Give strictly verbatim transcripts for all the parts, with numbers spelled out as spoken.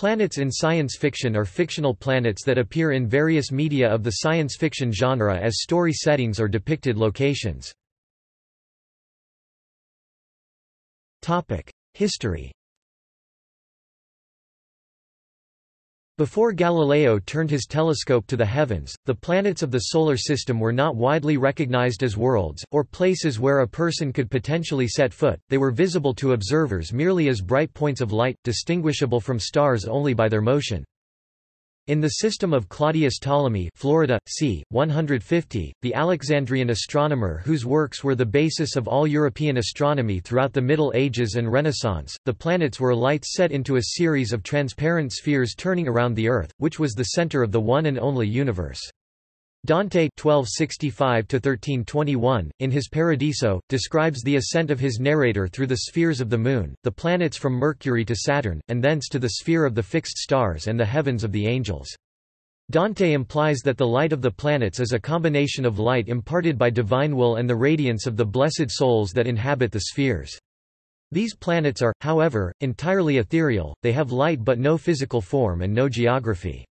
Planets in science fiction are fictional planets that appear in various media of the science fiction genre as story settings or depicted locations. History. Before Galileo turned his telescope to the heavens, the planets of the Solar System were not widely recognized as worlds, or places where a person could potentially set foot. They were visible to observers merely as bright points of light, distinguishable from stars only by their motion. In the system of Claudius Ptolemy, Florida, c. one hundred fifty, the Alexandrian astronomer whose works were the basis of all European astronomy throughout the Middle Ages and Renaissance, the planets were lights set into a series of transparent spheres turning around the Earth, which was the center of the one and only universe. Dante twelve sixty-five to thirteen twenty-one, in his Paradiso, describes the ascent of his narrator through the spheres of the moon, the planets from Mercury to Saturn, and thence to the sphere of the fixed stars and the heavens of the angels. Dante implies that the light of the planets is a combination of light imparted by divine will and the radiance of the blessed souls that inhabit the spheres. These planets are, however, entirely ethereal, they have light but no physical form and no geography.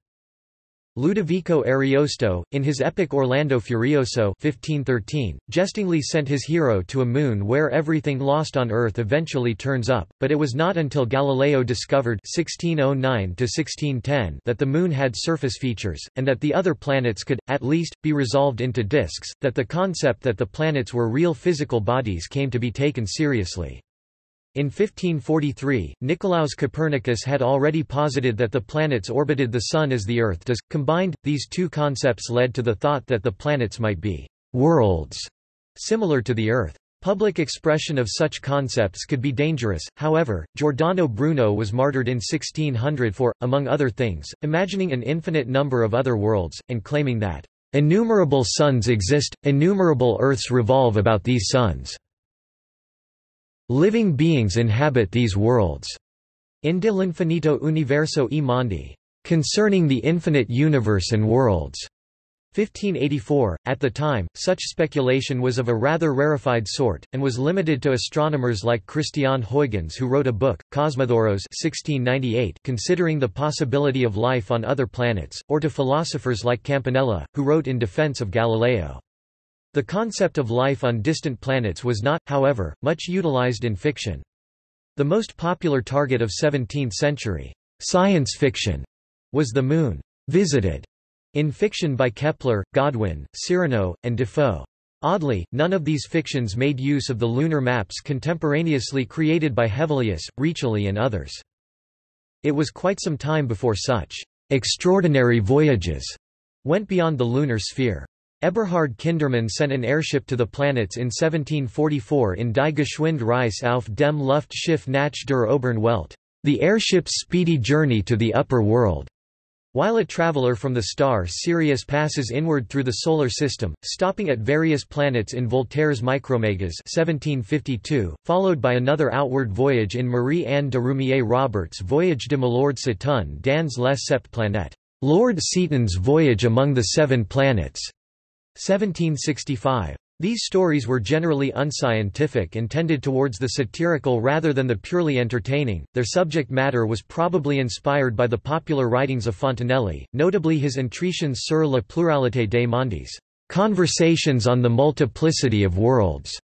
Ludovico Ariosto, in his epic Orlando Furioso fifteen thirteen, jestingly sent his hero to a moon where everything lost on Earth eventually turns up, but it was not until Galileo discovered sixteen oh nine to sixteen ten that the moon had surface features, and that the other planets could, at least, be resolved into disks, that the concept that the planets were real physical bodies came to be taken seriously. In fifteen forty-three, Nicolaus Copernicus had already posited that the planets orbited the Sun as the Earth does. Combined, these two concepts led to the thought that the planets might be worlds similar to the Earth. Public expression of such concepts could be dangerous, however. Giordano Bruno was martyred in sixteen hundred for, among other things, imagining an infinite number of other worlds, and claiming that innumerable suns exist, innumerable Earths revolve about these suns. Living beings inhabit these worlds. In De l'Infinito Universo e Mondi, concerning the infinite universe and worlds. fifteen eighty-four. At the time, such speculation was of a rather rarefied sort, and was limited to astronomers like Christian Huygens, who wrote a book, Cosmodouros sixteen ninety-eight, considering the possibility of life on other planets, or to philosophers like Campanella, who wrote in defense of Galileo. The concept of life on distant planets was not, however, much utilized in fiction. The most popular target of seventeenth-century science fiction was the moon, visited in fiction by Kepler, Godwin, Cyrano, and Defoe. Oddly, none of these fictions made use of the lunar maps contemporaneously created by Hevelius, Riccioli, and others. It was quite some time before such extraordinary voyages went beyond the lunar sphere. Eberhard Kindermann sent an airship to the planets in seventeen forty-four in Die Geschwind Reise auf dem Luftschiff nach der oberen Welt, the airship's speedy journey to the upper world. While a traveler from the star Sirius passes inward through the Solar System, stopping at various planets in Voltaire's Micromegas seventeen fifty-two, followed by another outward voyage in Marie Anne de Rumier-Roberts' Voyage de Milord Seton dans les sept planètes, Lord Seton's Voyage among the Seven Planets. seventeen sixty-five. These stories were generally unscientific and tended towards the satirical rather than the purely entertaining. Their subject matter was probably inspired by the popular writings of Fontenelle, notably his Intritions sur la pluralité des mondes, Conversations on the Multiplicity of Worlds,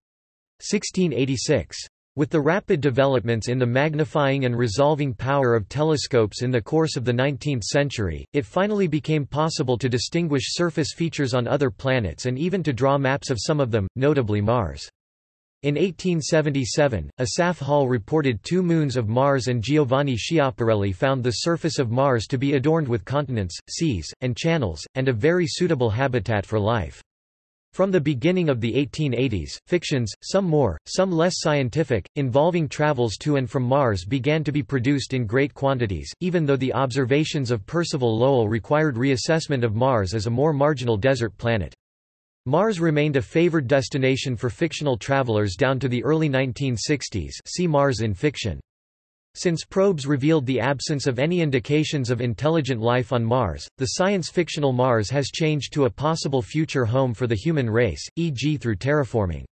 sixteen eighty-six. With the rapid developments in the magnifying and resolving power of telescopes in the course of the nineteenth century, it finally became possible to distinguish surface features on other planets and even to draw maps of some of them, notably Mars. In eighteen seventy-seven, Asaph Hall reported two moons of Mars, and Giovanni Schiaparelli found the surface of Mars to be adorned with continents, seas, and channels, and a very suitable habitat for life. From the beginning of the eighteen eighties, fictions, some more, some less scientific, involving travels to and from Mars began to be produced in great quantities, even though the observations of Percival Lowell required reassessment of Mars as a more marginal desert planet. Mars remained a favored destination for fictional travelers down to the early nineteen sixties. See Mars in fiction. Since probes revealed the absence of any indications of intelligent life on Mars, the science fictional Mars has changed to a possible future home for the human race, for example through terraforming.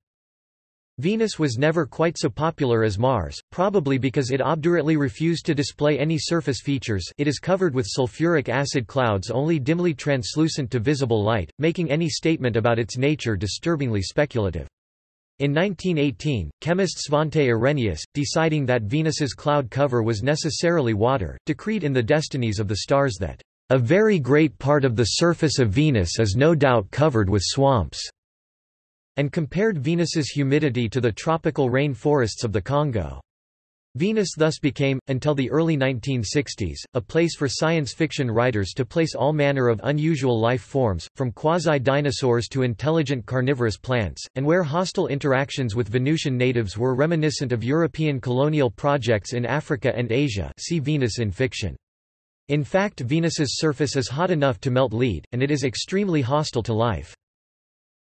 Venus was never quite so popular as Mars, probably because it obdurately refused to display any surface features. It is covered with sulfuric acid clouds only dimly translucent to visible light, making any statement about its nature disturbingly speculative. In nineteen eighteen, chemist Svante Arrhenius, deciding that Venus's cloud cover was necessarily water, decreed in The Destinies of the Stars that a very great part of the surface of Venus is no doubt covered with swamps, and compared Venus's humidity to the tropical rain forests of the Congo. Venus thus became, until the early nineteen sixties, a place for science fiction writers to place all manner of unusual life forms, from quasi-dinosaurs to intelligent carnivorous plants, and where hostile interactions with Venusian natives were reminiscent of European colonial projects in Africa and Asia. See Venus in Fiction. In fact, Venus's surface is hot enough to melt lead, and it is extremely hostile to life.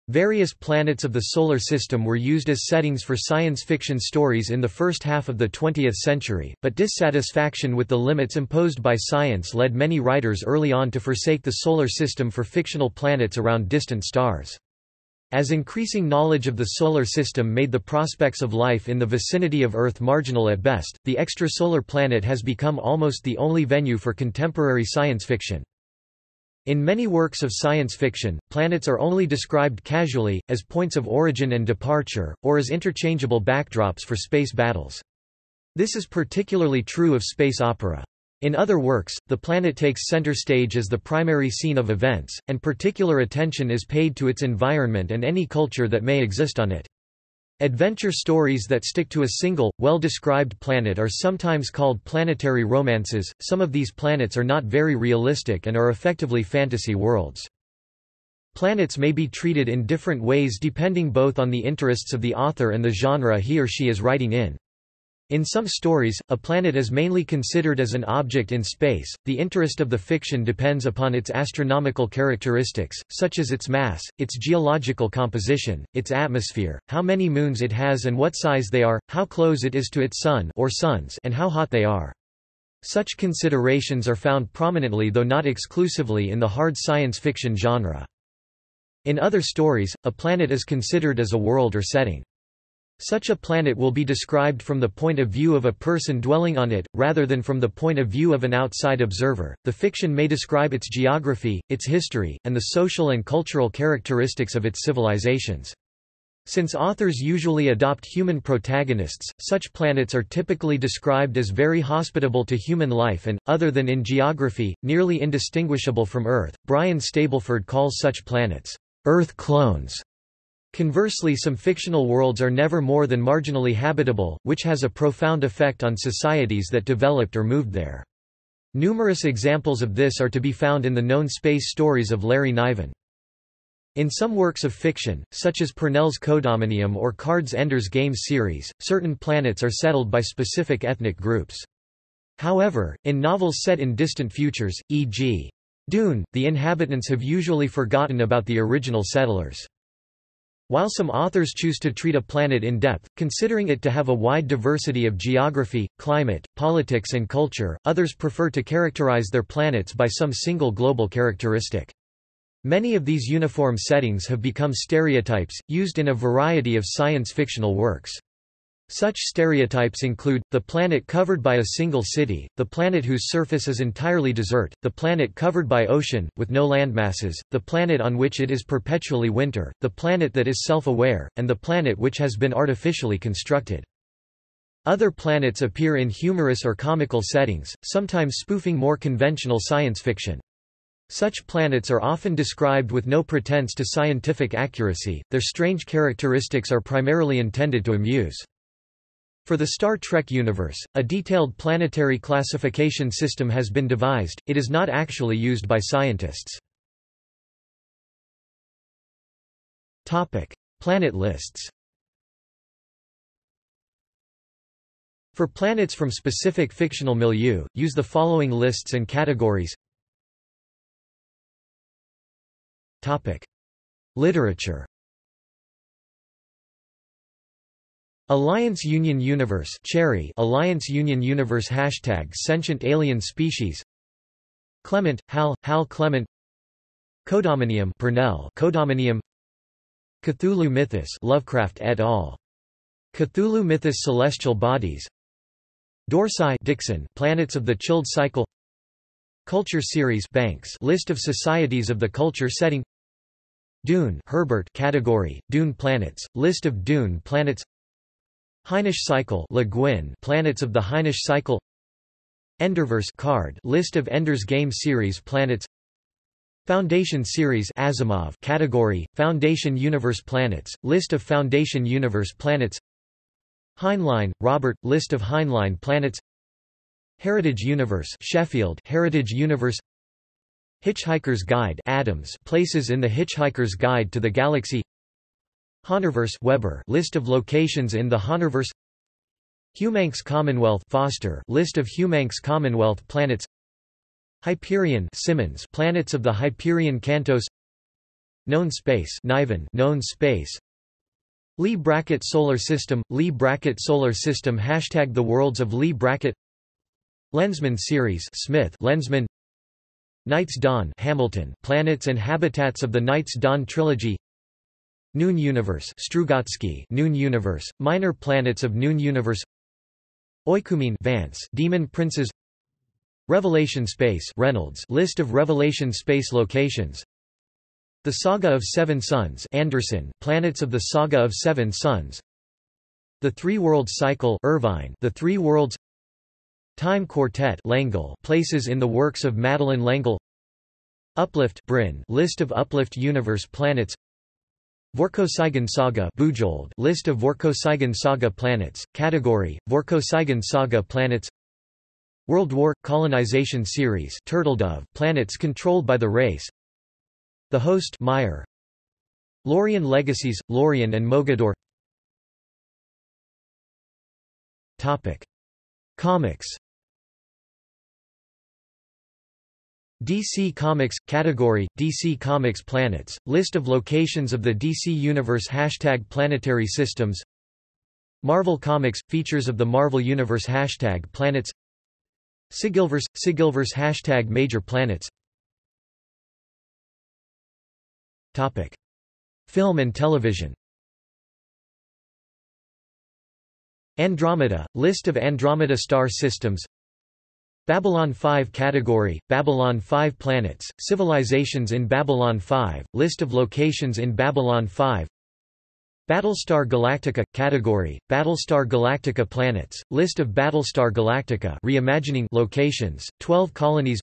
Various planets of the Solar System were used as settings for science fiction stories in the first half of the twentieth century, but dissatisfaction with the limits imposed by science led many writers early on to forsake the Solar System for fictional planets around distant stars. As increasing knowledge of the Solar System made the prospects of life in the vicinity of Earth marginal at best, the extrasolar planet has become almost the only venue for contemporary science fiction. In many works of science fiction, planets are only described casually, as points of origin and departure, or as interchangeable backdrops for space battles. This is particularly true of space opera. In other works, the planet takes center stage as the primary scene of events, and particular attention is paid to its environment and any culture that may exist on it. Adventure stories that stick to a single, well-described planet are sometimes called planetary romances. Some of these planets are not very realistic and are effectively fantasy worlds. Planets may be treated in different ways depending both on the interests of the author and the genre he or she is writing in. In some stories, a planet is mainly considered as an object in space. The interest of the fiction depends upon its astronomical characteristics, such as its mass, its geological composition, its atmosphere, how many moons it has and what size they are, how close it is to its sun or suns, and how hot they are. Such considerations are found prominently, though not exclusively, in the hard science fiction genre. In other stories, a planet is considered as a world or setting. Such a planet will be described from the point of view of a person dwelling on it, rather than from the point of view of an outside observer. The fiction may describe its geography, its history, and the social and cultural characteristics of its civilizations. Since authors usually adopt human protagonists, such planets are typically described as very hospitable to human life and, other than in geography, nearly indistinguishable from Earth. Brian Stableford calls such planets, Earth clones. Conversely, some fictional worlds are never more than marginally habitable, which has a profound effect on societies that developed or moved there. Numerous examples of this are to be found in the known space stories of Larry Niven. In some works of fiction, such as Purnell's Codominium or Card's Ender's Game series, certain planets are settled by specific ethnic groups. However, in novels set in distant futures, for example, Dune, the inhabitants have usually forgotten about the original settlers. While some authors choose to treat a planet in depth, considering it to have a wide diversity of geography, climate, politics and culture, others prefer to characterize their planets by some single global characteristic. Many of these uniform settings have become stereotypes, used in a variety of science fictional works. Such stereotypes include, the planet covered by a single city, the planet whose surface is entirely desert, the planet covered by ocean, with no landmasses, the planet on which it is perpetually winter, the planet that is self-aware, and the planet which has been artificially constructed. Other planets appear in humorous or comical settings, sometimes spoofing more conventional science fiction. Such planets are often described with no pretense to scientific accuracy, their strange characteristics are primarily intended to amuse. For the Star Trek universe, a detailed planetary classification system has been devised. It is not actually used by scientists. Topic: Planet lists. For planets from specific fictional milieu, use the following lists and categories. Topic: Literature. Alliance Union Universe Cherry Alliance Union Universe Hashtag Sentient Alien Species Clement, Hal, Hal Clement Codominium Purnell Codominium Cthulhu Mythos Lovecraft et al. Cthulhu Mythos, Celestial Bodies. Dorsey, Dixon, Planets of the Chilled Cycle. Culture Series, Banks, List of societies of the culture setting. Dune, Herbert, Category, Dune Planets, List of Dune Planets. Heinisch Cycle, Le Guin, Planets of the Heinisch Cycle. Enderverse, Card, List of Ender's Game Series Planets. Foundation Series, Asimov, Category, Foundation Universe Planets, List of Foundation Universe Planets. Heinlein, Robert, List of Heinlein Planets. Heritage Universe, Sheffield, Heritage Universe. Hitchhiker's Guide, Adams, Places in the Hitchhiker's Guide to the Galaxy. Honiverse, Weber, List of locations in the Honiverse. Humank's Commonwealth, Foster, List of Humank's Commonwealth Planets. Hyperion, Simmons, Planets of the Hyperion Cantos. Known Space, Niven, Known Space. Lee Brackett Solar System, Lee Brackett Solar System, Hashtag The Worlds of Lee Brackett. Lensman Series, Smith, Lensman. Knight's Dawn, Hamilton, Planets and Habitats of the Knight's Dawn Trilogy. Noon Universe, Strugatsky, Noon Universe, Minor Planets of Noon Universe. Oikumene, Vance, Demon Princes. Revelation Space, Reynolds, List of Revelation Space locations. The Saga of Seven Suns, Anderson, Planets of the Saga of Seven Suns. The Three Worlds Cycle, Irvine, The Three Worlds. Time Quartet, Langle, Places in the Works of Madeleine Langle. Uplift, Brin, List of Uplift Universe Planets. Vorkosigan Saga, Bujold, List of Vorkosigan Saga Planets, Category, Vorkosigan Saga Planets. World War – Colonization Series, Turtledove, Planets controlled by the race. The Host, Meyer. Lorien Legacies, Lorien and Mogador. Topic. Comics. D C Comics – Category, D C Comics Planets, List of locations of the D C Universe, Hashtag Planetary Systems. Marvel Comics – Features of the Marvel Universe, Hashtag Planets. Sigilverse – Sigilverse, Hashtag Major Planets. Topic. Film and television. Andromeda – List of Andromeda star systems. Babylon five, Category, Babylon five Planets, Civilizations in Babylon five, List of locations in Babylon five. Battlestar Galactica – Category, Battlestar Galactica Planets, List of Battlestar Galactica reimagining locations, twelve colonies.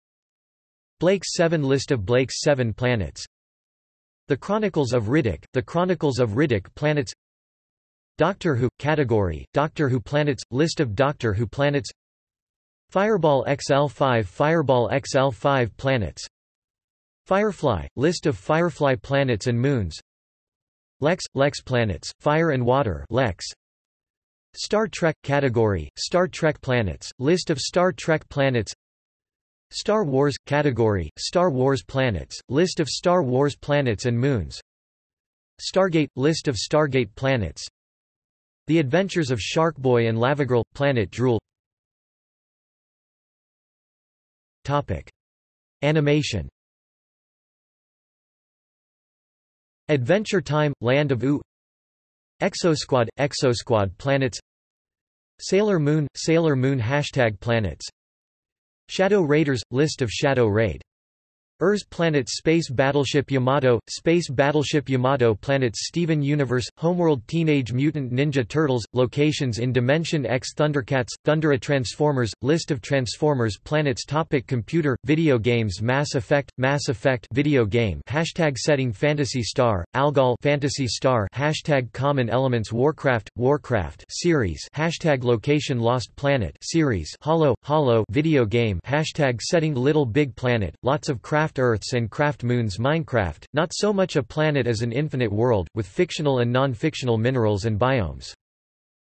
Blake's seven – List of Blake's seven Planets. The Chronicles of Riddick – The Chronicles of Riddick Planets. Doctor Who – Category, Doctor Who Planets, List of Doctor Who Planets. Fireball X L five, Fireball X L five Planets. Firefly – List of Firefly Planets and Moons. Lex – Lex Planets, Fire and Water Lex. Star Trek – Category, Star Trek Planets, List of Star Trek Planets. Star Wars – Category, Star Wars Planets, List of Star Wars Planets and Moons. Stargate – List of Stargate Planets. The Adventures of Sharkboy and Lavagirl – Planet Drool. Topic. Animation. Adventure Time – Land of Oo. Exosquad – Exosquad Planets. Sailor Moon – Sailor Moon, Hashtag Planets. Shadow Raiders – List of Shadow Raid. Urs Planets. Space Battleship Yamato – Space Battleship Yamato Planets. Steven Universe – Homeworld. Teenage Mutant Ninja Turtles – Locations in Dimension X. Thundercats – Thundera. Transformers – List of Transformers Planets. Topic. Computer – Video Games. Mass Effect – Mass Effect Video Game Hashtag Setting. Fantasy Star – Algol Fantasy Star Hashtag Common Elements. Warcraft – Warcraft Series Hashtag Location. Lost Planet Series Hollow – Hollow Video Game Hashtag Setting. Little Big Planet – Lots of Craft Earths and Craft Moons. Minecraft – Not so much a planet as an infinite world, with fictional and non-fictional minerals and biomes.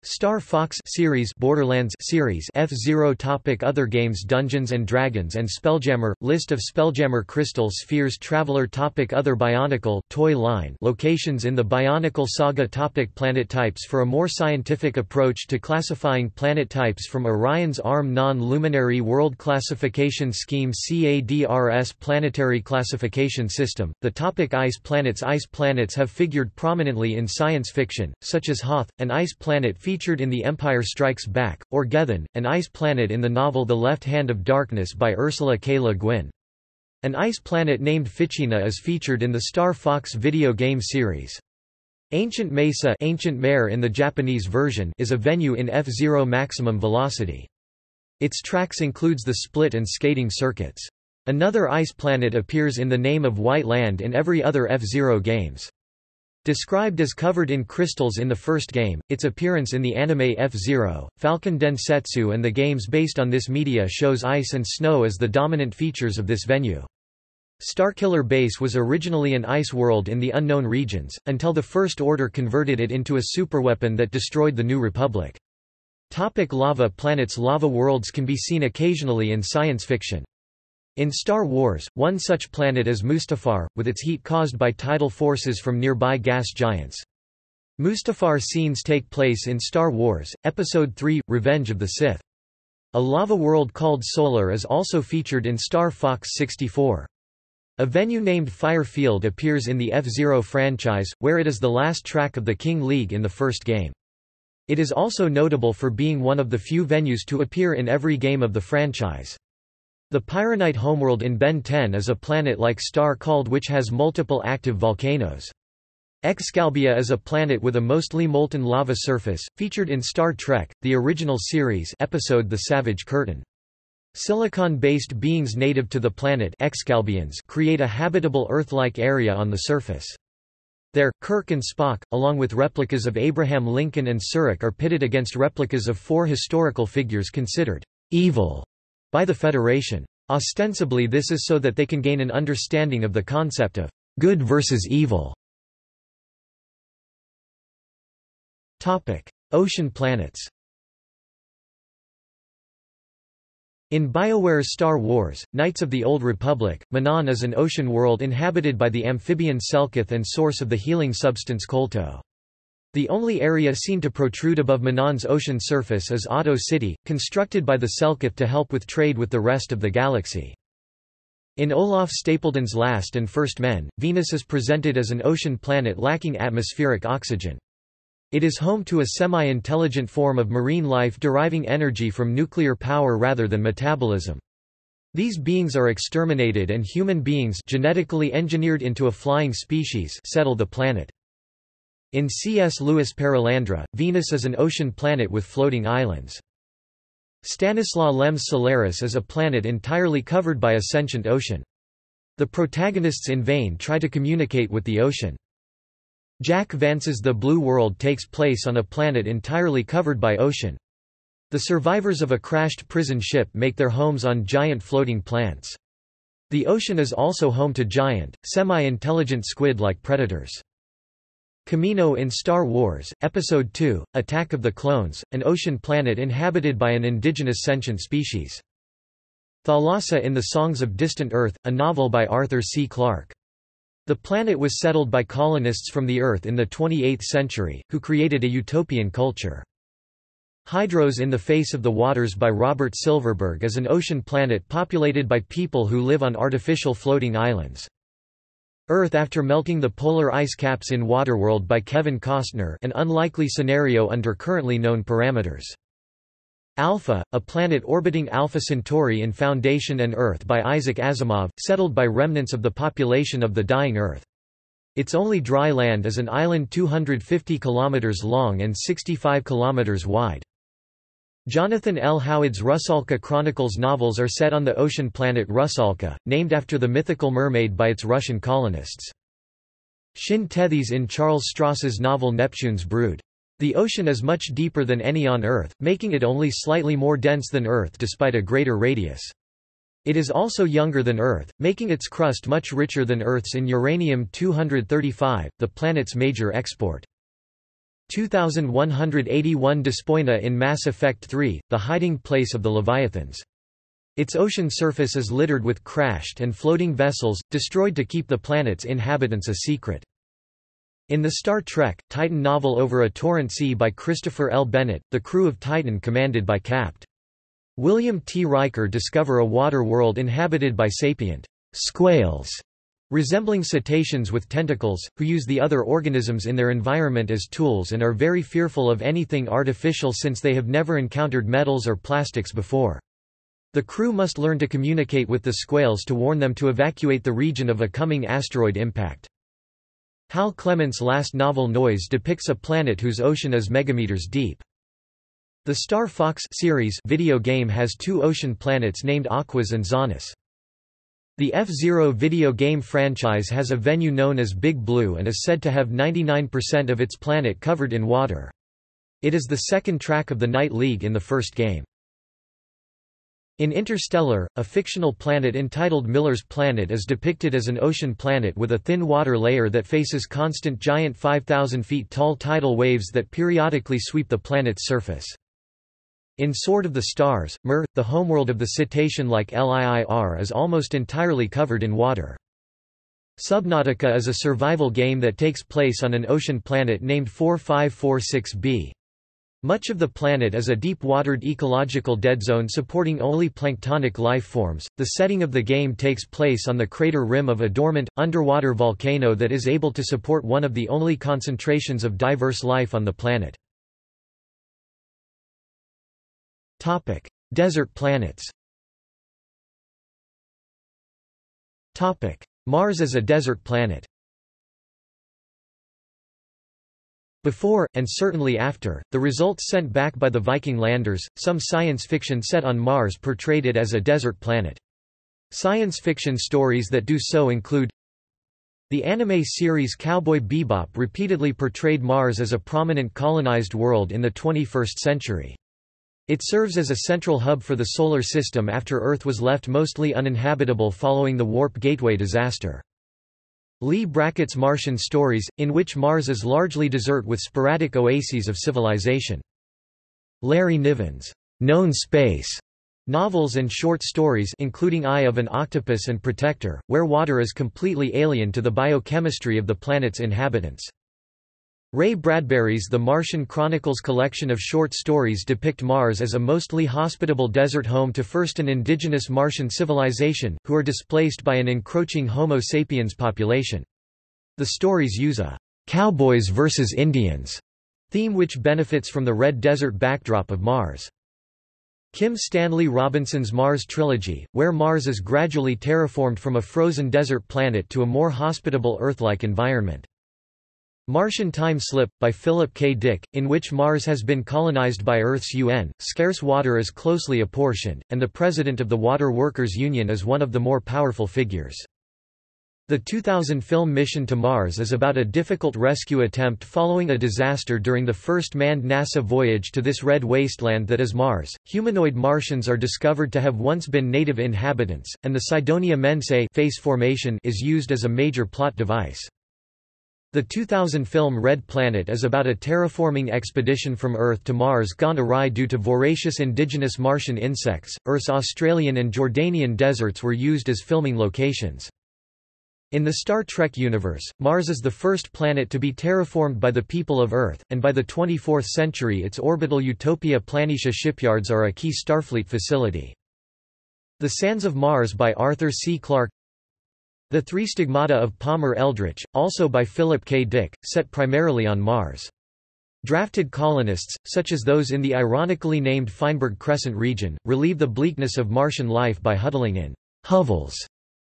Star Fox series, Borderlands series, F-Zero. Topic. Other games. Dungeons and Dragons and Spelljammer – List of Spelljammer Crystal Spheres. Traveler. Topic. Other. Bionicle – Toy line – Locations in the Bionicle Saga. Topic. Planet types. For a more scientific approach to classifying planet types from Orion's Arm. Non-Luminary World Classification Scheme C A D R S. Planetary Classification System. The topic. Ice planets. Ice planets have figured prominently in science fiction, such as Hoth, an ice planet featured featured in The Empire Strikes Back, or Gethin, an ice planet in the novel The Left Hand of Darkness by Ursula K. Le Guin. An ice planet named Ficina is featured in the Star Fox video game series. Ancient Mesa, Ancient Mare in the Japanese version, is a venue in F-Zero Maximum Velocity. Its tracks includes the split and skating circuits. Another ice planet appears in the name of White Land in every other F-Zero games. Described as covered in crystals in the first game, its appearance in the anime F-Zero, Falcon Densetsu and the games based on this media shows ice and snow as the dominant features of this venue. Starkiller Base was originally an ice world in the Unknown Regions, until the First Order converted it into a superweapon that destroyed the New Republic. Topic: Lava planets. Lava worlds can be seen occasionally in science fiction. In Star Wars, one such planet is Mustafar, with its heat caused by tidal forces from nearby gas giants. Mustafar scenes take place in Star Wars, Episode three, Revenge of the Sith. A lava world called Solar is also featured in Star Fox sixty-four. A venue named Firefield appears in the F-Zero franchise, where it is the last track of the King League in the first game. It is also notable for being one of the few venues to appear in every game of the franchise. The Pyronite homeworld in Ben ten is a planet-like star called which has multiple active volcanoes. Excalibur is a planet with a mostly molten lava surface, featured in Star Trek, the original series episode The Savage Curtain. Silicon-based beings native to the planet Excalbians create a habitable Earth-like area on the surface. There, Kirk and Spock, along with replicas of Abraham Lincoln and Surik, are pitted against replicas of four historical figures considered evil by the Federation. Ostensibly this is so that they can gain an understanding of the concept of good versus evil. Topic: Ocean planets. In BioWare's Star Wars, Knights of the Old Republic, Manan is an ocean world inhabited by the amphibian Selkith and source of the healing substance Kolto. The only area seen to protrude above Manan's ocean surface is Auto City, constructed by the Selkith to help with trade with the rest of the galaxy. In Olaf Stapledon's Last and First Men, Venus is presented as an ocean planet lacking atmospheric oxygen. It is home to a semi-intelligent form of marine life deriving energy from nuclear power rather than metabolism. These beings are exterminated and human beings, genetically engineered into a flying species, settle the planet. In C S. Lewis' Perelandra, Venus is an ocean planet with floating islands. Stanislaw Lem's Solaris is a planet entirely covered by a sentient ocean. The protagonists in vain try to communicate with the ocean. Jack Vance's The Blue World takes place on a planet entirely covered by ocean. The survivors of a crashed prison ship make their homes on giant floating plants. The ocean is also home to giant, semi-intelligent squid-like predators. Kamino in Star Wars, Episode two, Attack of the Clones, an ocean planet inhabited by an indigenous sentient species. Thalassa in The Songs of Distant Earth, a novel by Arthur C. Clarke. The planet was settled by colonists from the Earth in the twenty-eighth century, who created a utopian culture. Hydros in the Face of the Waters by Robert Silverberg is an ocean planet populated by people who live on artificial floating islands. Earth After Melting the Polar Ice Caps in Waterworld by Kevin Costner, an unlikely scenario under currently known parameters. Alpha, a planet orbiting Alpha Centauri in Foundation and Earth by Isaac Asimov, settled by remnants of the population of the dying Earth. Its only dry land is an island two hundred fifty kilometers long and sixty-five kilometers wide. Jonathan L. Howard's Rusalka Chronicles novels are set on the ocean planet Rusalka, named after the mythical mermaid by its Russian colonists. Shin Tethys in Charles Strauss's novel Neptune's Brood. The ocean is much deeper than any on Earth, making it only slightly more dense than Earth despite a greater radius. It is also younger than Earth, making its crust much richer than Earth's in uranium two thirty-five, the planet's major export. two thousand one hundred eighty-one Despoina in Mass Effect three, the hiding place of the Leviathans. Its ocean surface is littered with crashed and floating vessels, destroyed to keep the planet's inhabitants a secret. In the Star Trek, Titan novel Over a Torrent Sea by Christopher L. Bennett, the crew of Titan commanded by Captain William T. Riker discover a water world inhabited by sapient squales, resembling cetaceans with tentacles, who use the other organisms in their environment as tools and are very fearful of anything artificial since they have never encountered metals or plastics before. The crew must learn to communicate with the squales to warn them to evacuate the region of a coming asteroid impact. Hal Clement's last novel Noise depicts a planet whose ocean is megameters deep. The Star Fox series video game has two ocean planets named Aquas and Zonas. The F-Zero video game franchise has a venue known as Big Blue and is said to have ninety-nine percent of its planet covered in water. It is the second track of the Night League in the first game. In Interstellar, a fictional planet entitled Miller's Planet is depicted as an ocean planet with a thin water layer that faces constant giant five thousand feet tall tidal waves that periodically sweep the planet's surface. In Sword of the Stars, Mir, the homeworld of the cetacean-like L I I R is almost entirely covered in water. Subnautica is a survival game that takes place on an ocean planet named four five four six b. Much of the planet is a deep-watered ecological dead zone supporting only planktonic life forms. The setting of the game takes place on the crater rim of a dormant, underwater volcano that is able to support one of the only concentrations of diverse life on the planet. Topic: Desert planets. Topic: Mars as a desert planet. Before, and certainly after, the results sent back by the Viking landers, some science fiction set on Mars portrayed it as a desert planet. Science fiction stories that do so include the anime series Cowboy Bebop repeatedly portrayed Mars as a prominent colonized world in the twenty-first century. It serves as a central hub for the solar system after Earth was left mostly uninhabitable following the Warp Gateway disaster. Lee Brackett's Martian stories, in which Mars is largely desert with sporadic oases of civilization. Larry Niven's Known Space novels and short stories including Eye of an Octopus and Protector, where water is completely alien to the biochemistry of the planet's inhabitants. Ray Bradbury's The Martian Chronicles collection of short stories depict Mars as a mostly hospitable desert home to first an indigenous Martian civilization, who are displaced by an encroaching Homo sapiens population. The stories use a "cowboys versus Indians" theme which benefits from the red desert backdrop of Mars. Kim Stanley Robinson's Mars trilogy, where Mars is gradually terraformed from a frozen desert planet to a more hospitable Earth-like environment. Martian Time Slip, by Philip K. Dick, in which Mars has been colonized by Earth's U N, scarce water is closely apportioned, and the president of the Water Workers Union is one of the more powerful figures. The two thousand film Mission to Mars is about a difficult rescue attempt following a disaster during the first manned NASA voyage to this red wasteland that is Mars. Humanoid Martians are discovered to have once been native inhabitants, and the Cydonia Mensae face formation is used as a major plot device. The two thousand film Red Planet is about a terraforming expedition from Earth to Mars gone awry due to voracious indigenous Martian insects. Earth's Australian and Jordanian deserts were used as filming locations. In the Star Trek universe, Mars is the first planet to be terraformed by the people of Earth, and by the twenty-fourth century its orbital Utopia Planitia shipyards are a key Starfleet facility. The Sands of Mars by Arthur C. Clarke. The Three Stigmata of Palmer Eldritch, also by Philip K. Dick, set primarily on Mars. Drafted colonists, such as those in the ironically named Feinberg Crescent region, relieve the bleakness of Martian life by huddling in hovels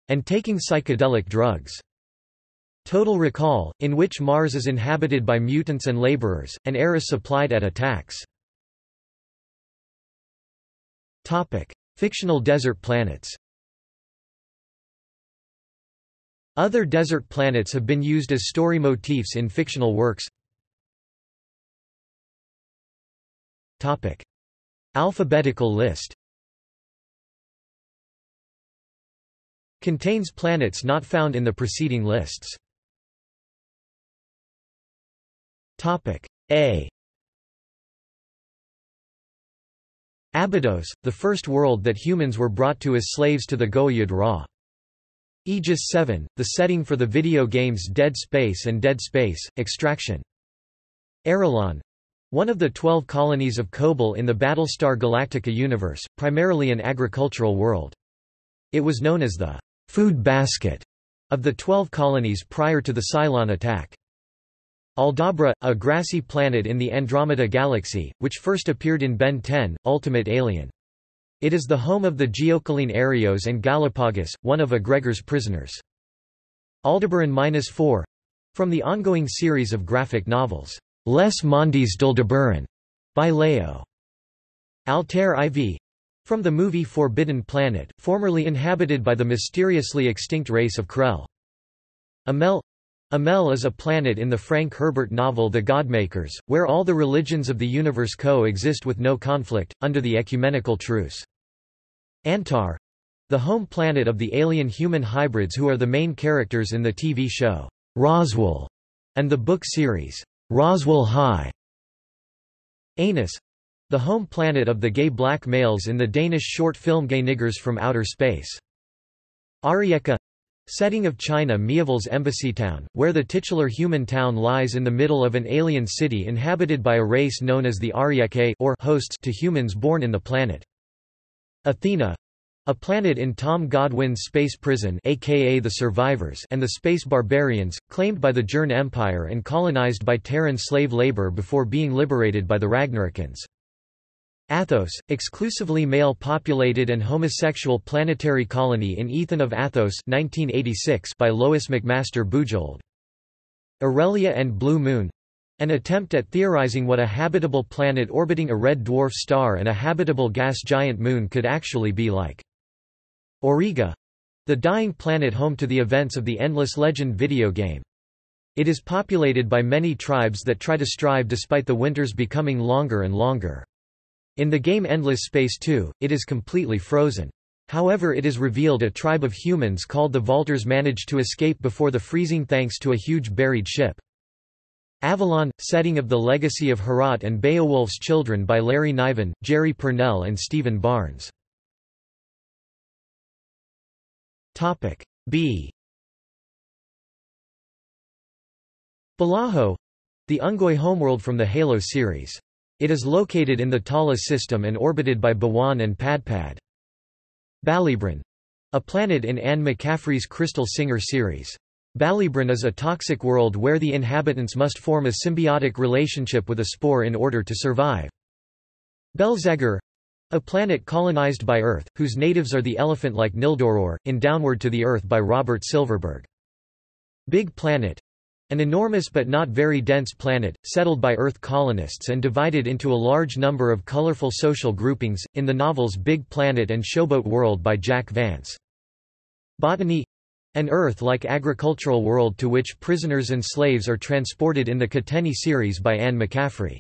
and taking psychedelic drugs. Total Recall, in which Mars is inhabited by mutants and laborers, and air is supplied at a tax. Topic: Fictional desert planets. Other desert planets have been used as story motifs in fictional works. Topic: Alphabetical list. Contains planets not found in the preceding lists. Topic: A. Abydos, the first world that humans were brought to as slaves to the Goa'uld Ra. Aegis seven, the setting for the video games Dead Space and Dead Space, Extraction. Aralon—one of the twelve colonies of Kobol in the Battlestar Galactica universe, primarily an agricultural world. It was known as the food basket of the twelve colonies prior to the Cylon attack. Aldabra, a grassy planet in the Andromeda Galaxy, which first appeared in Ben ten, Ultimate Alien. It is the home of the Geocaline Arios and Galapagos, one of Egregor's prisoners. Aldebaran four from the ongoing series of graphic novels, Les Mondes d'Aldebaran, by Leo. Altair four from the movie Forbidden Planet, formerly inhabited by the mysteriously extinct race of Krell. Amel. Amel is a planet in the Frank Herbert novel The Godmakers, where all the religions of the universe coexist with no conflict, under the ecumenical truce. Antar. The home planet of the alien-human hybrids who are the main characters in the T V show, Roswell, and the book series, Roswell High. Anus. The home planet of the gay black males in the Danish short film Gay Niggers from Outer Space. Arieka. Setting of China Miéval's embassy town, where the titular human town lies in the middle of an alien city inhabited by a race known as the Arieke, or hosts to humans born in the planet. Athena. A planet in Tom Godwin's space prison, aka the Survivors, and the Space Barbarians, claimed by the Jern Empire and colonized by Terran slave labor before being liberated by the Ragnarokans. Athos, exclusively male-populated and homosexual planetary colony in Ethan of Athos nineteen eighty-six by Lois McMaster Bujold. Aurelia and Blue Moon — an attempt at theorizing what a habitable planet orbiting a red dwarf star and a habitable gas giant moon could actually be like. Auriga — the dying planet home to the events of the Endless Legend video game. It is populated by many tribes that try to strive despite the winters becoming longer and longer. In the game Endless Space two, it is completely frozen. However, it is revealed a tribe of humans called the Vaulters managed to escape before the freezing thanks to a huge buried ship. Avalon, setting of The Legacy of Herat and Beowulf's Children by Larry Niven, Jerry Purnell and Stephen Barnes. Topic B. Balaho, the Ungoi homeworld from the Halo series. It is located in the Tala system and orbited by Bawan and Padpad. Balibran. A planet in Anne McCaffrey's Crystal Singer series. Balibran is a toxic world where the inhabitants must form a symbiotic relationship with a spore in order to survive. Belzeger. A planet colonized by Earth, whose natives are the elephant-like Nildoror, in Downward to the Earth by Robert Silverberg. Big Planet. An enormous but not very dense planet, settled by Earth colonists and divided into a large number of colorful social groupings, in the novels Big Planet and Showboat World by Jack Vance. Botany. An Earth-like agricultural world to which prisoners and slaves are transported in the Kateni series by Anne McCaffrey.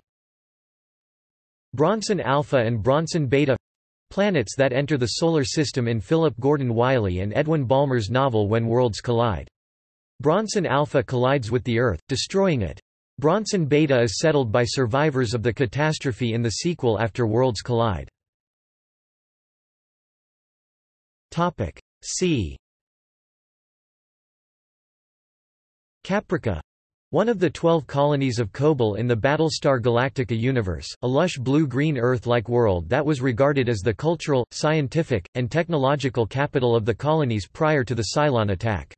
Bronson Alpha and Bronson Beta. Planets that enter the Solar System in Philip Gordon Wiley and Edwin Balmer's novel When Worlds Collide. Bronson Alpha collides with the Earth, destroying it. Bronson Beta is settled by survivors of the catastrophe in the sequel After Worlds Collide. Topic C. Caprica. One of the twelve colonies of Kobol in the Battlestar Galactica universe, a lush blue-green Earth-like world that was regarded as the cultural, scientific, and technological capital of the colonies prior to the Cylon attack.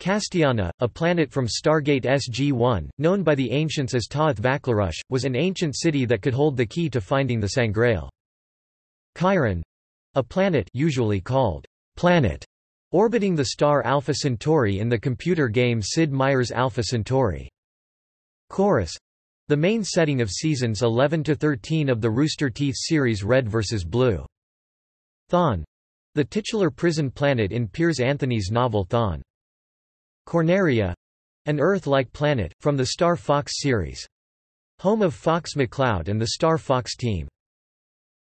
Castiana, a planet from Stargate S G one, known by the ancients as Ta'ath Vakhlarush, was an ancient city that could hold the key to finding the Sangrail. Chiron, a planet usually called planet, orbiting the star Alpha Centauri in the computer game Sid Meier's Alpha Centauri. Chorus, the main setting of seasons eleven to thirteen of the Rooster Teeth series Red versus. Blue. Thon, the titular prison planet in Piers Anthony's novel Thon. Corneria, an Earth-like planet, from the Star Fox series. Home of Fox McCloud and the Star Fox team.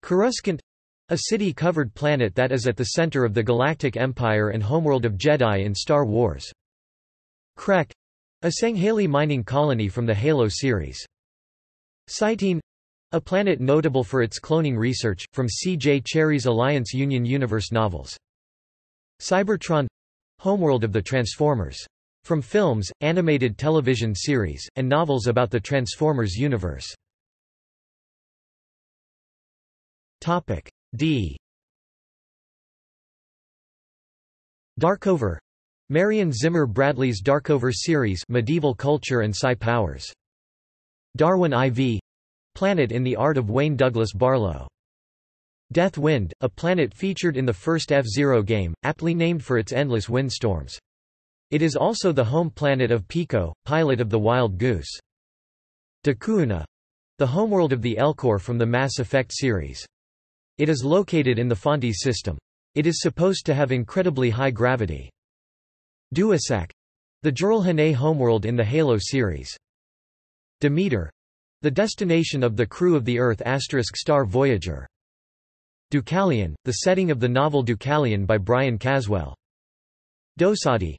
Coruscant, a city-covered planet that is at the center of the Galactic Empire and homeworld of Jedi in Star Wars. Krek, a Sanghaeli mining colony from the Halo series. Cytene, a planet notable for its cloning research, from C J Cherry's Alliance Union Universe novels. Cybertron, homeworld of the Transformers. From films, animated television series, and novels about the Transformers universe. Topic D. Darkover, Marion Zimmer Bradley's Darkover series, Medieval Culture and Psi Powers. Darwin four. Planet in the Art of Wayne Douglas Barlow. Death Wind, a planet featured in the first F-Zero game, aptly named for its endless windstorms. It is also the home planet of Pico, pilot of the Wild Goose. Dacuna, the homeworld of the Elcor from the Mass Effect series. It is located in the Fontes system. It is supposed to have incredibly high gravity. Duissac, the Juralhane homeworld in the Halo series. Demeter, the destination of the crew of the Earth asterisk star Voyager. Deucalion, the setting of the novel Deucalion by Brian Caswell. Dosadi,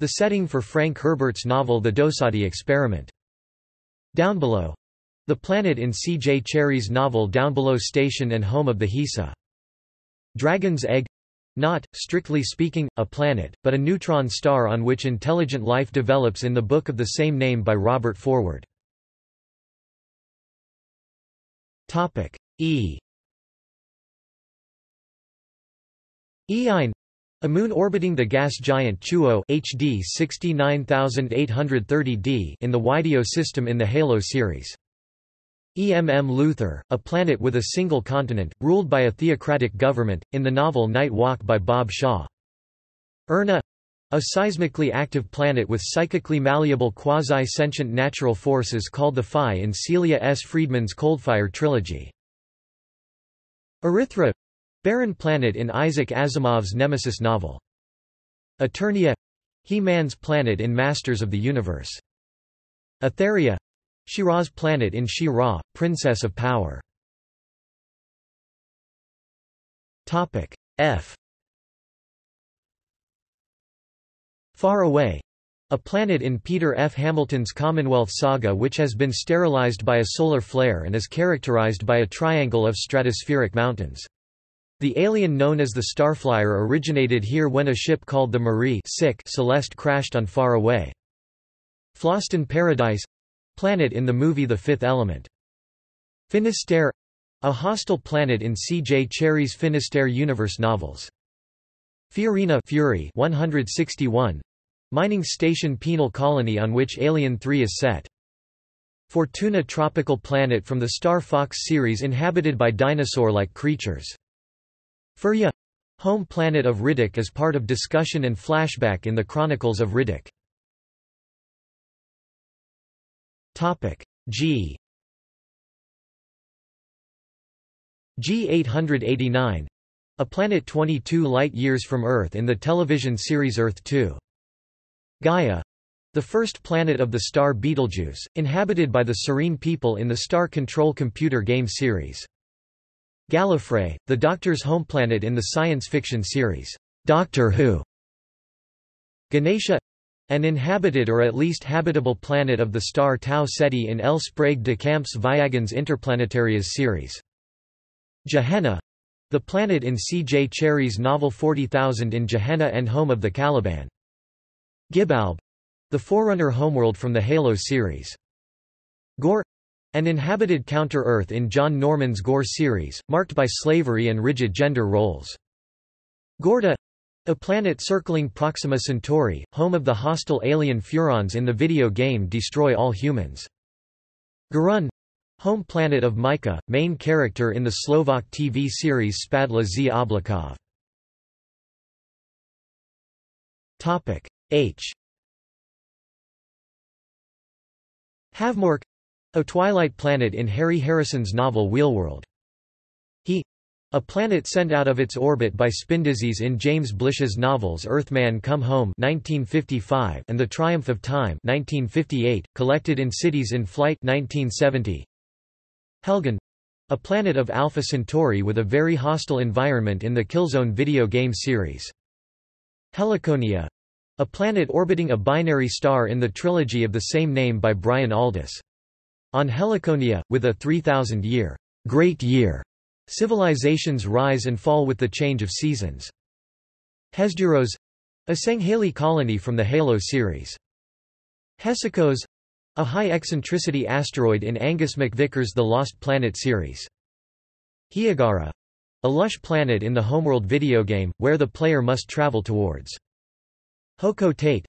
the setting for Frank Herbert's novel The Dosadi Experiment. Downbelow, the planet in C J Cherry's novel Downbelow Station and home of the Hisa. Dragon's Egg, not, strictly speaking, a planet, but a neutron star on which intelligent life develops in the book of the same name by Robert Forward. Topic E. Eine, a moon orbiting the gas giant Chuo H D sixty-nine thousand eight hundred thirty d in the Wideo system in the Halo series. E M M Luthor, a planet with a single continent, ruled by a theocratic government, in the novel Night Walk by Bob Shaw. Erna, a seismically active planet with psychically malleable quasi-sentient natural forces called the Phi in Celia S. Friedman's Coldfire trilogy. Erythra, barren planet in Isaac Asimov's Nemesis novel. Eternia, He-Man's planet in Masters of the Universe. Aetheria, She-Ra's planet in She-Ra, Princess of Power. Topic F. Far Away, a planet in Peter F. Hamilton's Commonwealth Saga which has been sterilized by a solar flare and is characterized by a triangle of stratospheric mountains. The alien known as the Starflyer originated here when a ship called the Marie Celeste crashed on Far Away. Floston Paradise, planet in the movie The Fifth Element. Finisterre, a hostile planet in C J Cherry's Finisterre Universe novels. Fiorina Fury one hundred sixty-one, mining station penal colony on which Alien three is set. Fortuna, tropical planet from the Star Fox series inhabited by dinosaur-like creatures. Furya, home planet of Riddick as part of discussion and flashback in the Chronicles of Riddick. Topic G. G eight eighty-nine, a planet twenty-two light-years from Earth in the television series Earth two. Gaia, the first planet of the star Betelgeuse, inhabited by the Serene people in the Star Control computer game series. Gallifrey, the Doctor's home planet in the science fiction series Doctor Who. Ganesha, an inhabited or at least habitable planet of the star Tau Ceti in L. Sprague de Camp's Viagens Interplanetarias series. Gehenna, the planet in C J Cherry's novel forty thousand in Gehenna and home of the Caliban. Gibalb, the Forerunner homeworld from the Halo series. Gore, an inhabited counter-Earth in John Norman's Gore series, marked by slavery and rigid gender roles. Gorda, a planet circling Proxima Centauri, home of the hostile alien Furons in the video game Destroy All Humans. Gurun, home planet of Micah, main character in the Slovak T V series Spadla z Oblakov. Topic H. Havmork, a Twilight planet in Harry Harrison's novel Wheelworld. He, a planet sent out of its orbit by spindizies in James Blish's novels Earthman Come Home nineteen fifty-five and The Triumph of Time nineteen fifty-eight, collected in Cities in Flight nineteen seventy. Helgen, a planet of Alpha Centauri with a very hostile environment in the Killzone video game series. Heliconia, a planet orbiting a binary star in the trilogy of the same name by Brian Aldiss. On Heliconia, with a three thousand year great year, civilizations rise and fall with the change of seasons. Hesduros, a Sangheili colony from the Halo series. Hesychos, a high eccentricity asteroid in Angus McVicker's The Lost Planet series. Hyagara, a lush planet in the Homeworld video game, where the player must travel towards. Hokotate,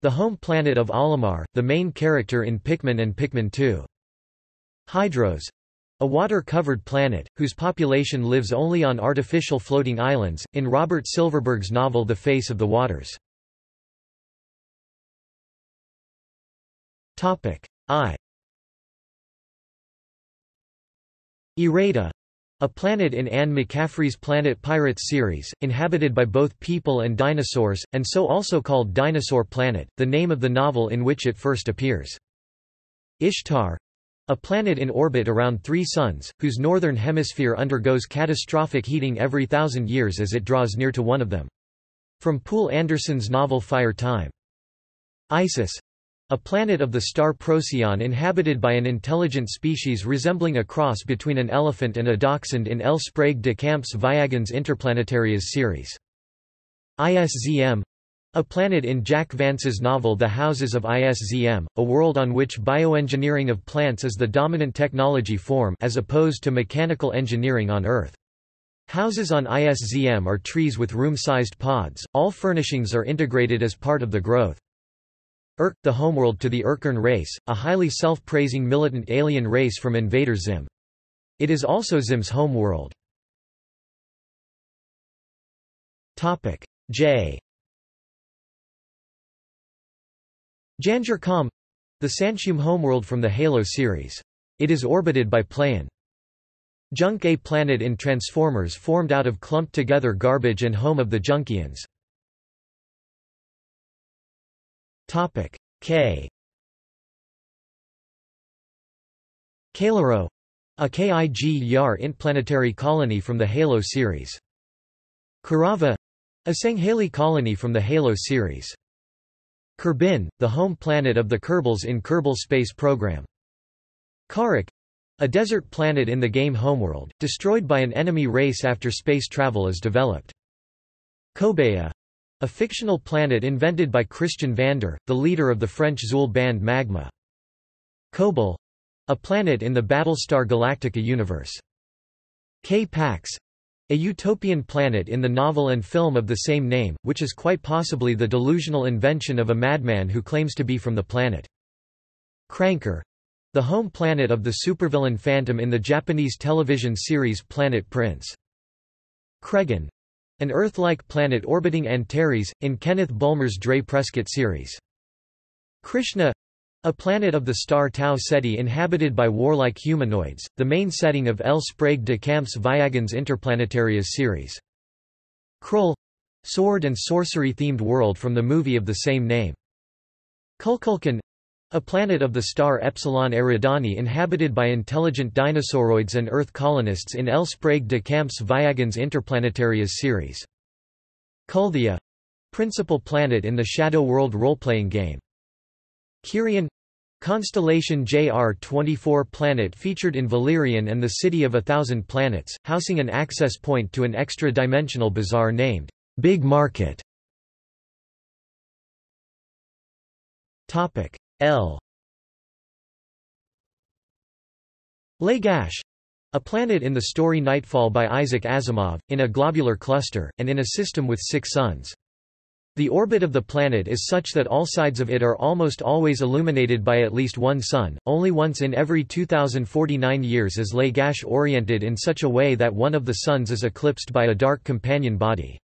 the home planet of Olimar, the main character in Pikmin and Pikmin two. Hydros, a water-covered planet, whose population lives only on artificial floating islands, in Robert Silverberg's novel The Face of the Waters. I. Ireda, a planet in Anne McCaffrey's Planet Pirates series, inhabited by both people and dinosaurs, and so also called Dinosaur Planet, the name of the novel in which it first appears. Ishtar, a planet in orbit around three suns, whose northern hemisphere undergoes catastrophic heating every thousand years as it draws near to one of them. From Poole Anderson's novel Fire Time. Isis, a planet of the star Procyon inhabited by an intelligent species resembling a cross between an elephant and a dachshund in L. Sprague de Camp's Viagens Interplanetarias series. I S Z M, a planet in Jack Vance's novel The Houses of I S Z M, a world on which bioengineering of plants is the dominant technology form as opposed to mechanical engineering on Earth. Houses on I S Z M are trees with room-sized pods, all furnishings are integrated as part of the growth. Urk, the homeworld to the Urkern race, a highly self-praising militant alien race from Invader Zim. It is also Zim's homeworld. J. Janjarkam, the Santium homeworld from the Halo series. It is orbited by Pleion. Junk, a planet in Transformers formed out of clumped-together garbage and home of the Junkians. K. Kalaro, a K I G Y A R Intplanetary colony from the Halo series. Kurava, a Sangheli colony from the Halo series. Kerbin, the home planet of the Kerbals in Kerbal Space Program. Karak, a desert planet in the game Homeworld, destroyed by an enemy race after space travel is developed. Kobea, a fictional planet invented by Christian Vander, the leader of the French Zool band Magma. Kobol, a planet in the Battlestar Galactica universe. K-Pax, a utopian planet in the novel and film of the same name, which is quite possibly the delusional invention of a madman who claims to be from the planet. Cranker, the home planet of the supervillain Phantom in the Japanese television series Planet Prince. Cregan, an Earth-like planet orbiting Antares, in Kenneth Bulmer's Dre Prescott series. Krishna, a planet of the star Tau Ceti inhabited by warlike humanoids, the main setting of L. Sprague de Camp's Viagens Interplanetarias series. Krull, sword and sorcery-themed world from the movie of the same name. Kulkulkan, a planet of the star Epsilon Eridani inhabited by intelligent dinosauroids and Earth colonists in L. Sprague de Camp's Viagens Interplanetarias series. Kulthea, principal planet in the Shadow World role-playing game. Kyrian, constellation J R twenty-four planet featured in Valerian and the City of a Thousand Planets, housing an access point to an extra-dimensional bazaar named Big Market. L. Lagash, a planet in the story Nightfall by Isaac Asimov, in a globular cluster, and in a system with six suns. The orbit of the planet is such that all sides of it are almost always illuminated by at least one sun, only once in every two thousand forty-nine years is Lagash oriented in such a way that one of the suns is eclipsed by a dark companion body.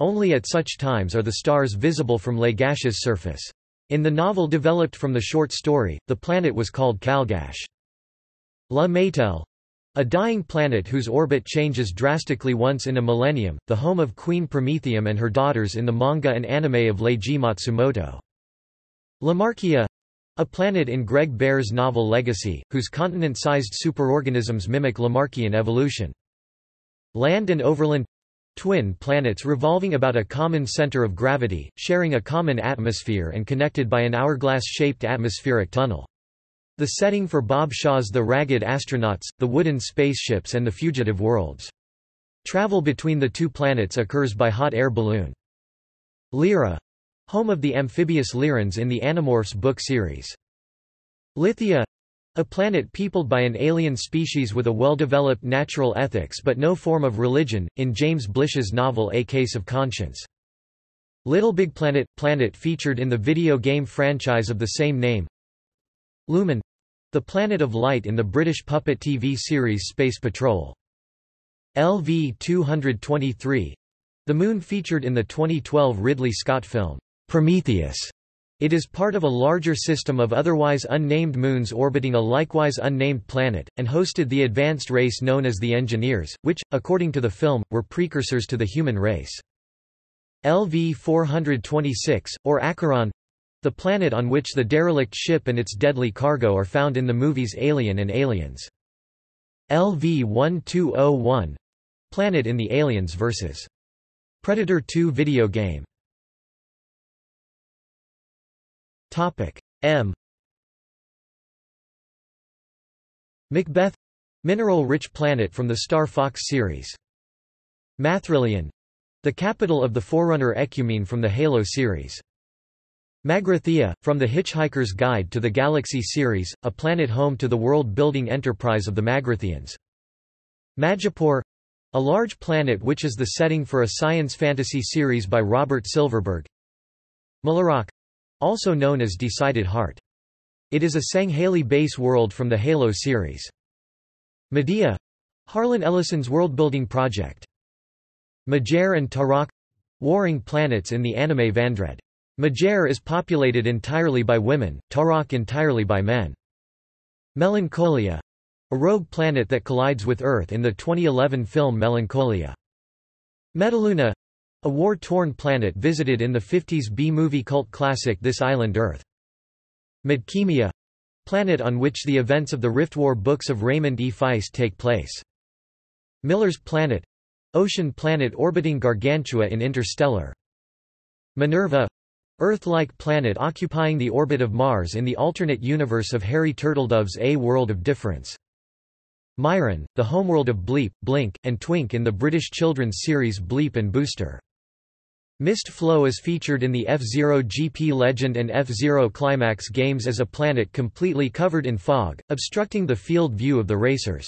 Only at such times are the stars visible from Lagash's surface. In the novel developed from the short story, the planet was called Kalgash. La Maytel, a dying planet whose orbit changes drastically once in a millennium, the home of Queen Prometheum and her daughters in the manga and anime of Leiji Matsumoto. Lamarckia, a planet in Greg Bear's novel Legacy, whose continent-sized superorganisms mimic Lamarckian evolution. Land and Overland, twin planets revolving about a common center of gravity, sharing a common atmosphere and connected by an hourglass-shaped atmospheric tunnel. The setting for Bob Shaw's The Ragged Astronauts, the wooden spaceships and the fugitive worlds. Travel between the two planets occurs by hot air balloon. Lyra, home of the amphibious Lyrans in the Animorphs book series. Lithia, a planet peopled by an alien species with a well-developed natural ethics but no form of religion, in James Blish's novel A Case of Conscience. Little Big Planet – Planet featured in the video game franchise of the same name. Lumen — the planet of light in the British puppet T V series Space Patrol. L V two twenty-three — the moon featured in the twenty twelve Ridley Scott film, Prometheus. It is part of a larger system of otherwise unnamed moons orbiting a likewise unnamed planet, and hosted the advanced race known as the Engineers, which, according to the film, were precursors to the human race. L V four twenty-six, or Acheron — the planet on which the derelict ship and its deadly cargo are found in the movies Alien and Aliens. L V twelve oh one — planet in the Aliens versus. Predator two video game. M. Macbeth — mineral-rich planet from the Star Fox series. Mathrillion — the capital of the Forerunner Ecumene from the Halo series. Magrathea — from the Hitchhiker's Guide to the Galaxy series, a planet home to the world-building enterprise of the Magratheans. Madripoor — a large planet which is the setting for a science fantasy series by Robert Silverberg. Malarak — also known as Decided Heart. It is a Sangheili base world from the Halo series. Medea — Harlan Ellison's world-building project. Majer and Tarak — warring planets in the anime Vandred. Majer is populated entirely by women, Tarak entirely by men. Melancholia — a rogue planet that collides with Earth in the twenty eleven film Melancholia. Metaluna — a war-torn planet visited in the fifties B-movie cult classic This Island Earth. Medkemia — planet on which the events of the Riftwar books of Raymond E. Feist take place. Miller's Planet Ocean planet orbiting Gargantua in Interstellar. Minerva — Earth-like planet occupying the orbit of Mars in the alternate universe of Harry Turtledove's A World of Difference. Myron — the homeworld of Bleep, Blink, and Twink in the British children's series Bleep and Booster. Mist Flow is featured in the F-Zero G P Legend and F-Zero Climax games as a planet completely covered in fog, obstructing the field view of the racers.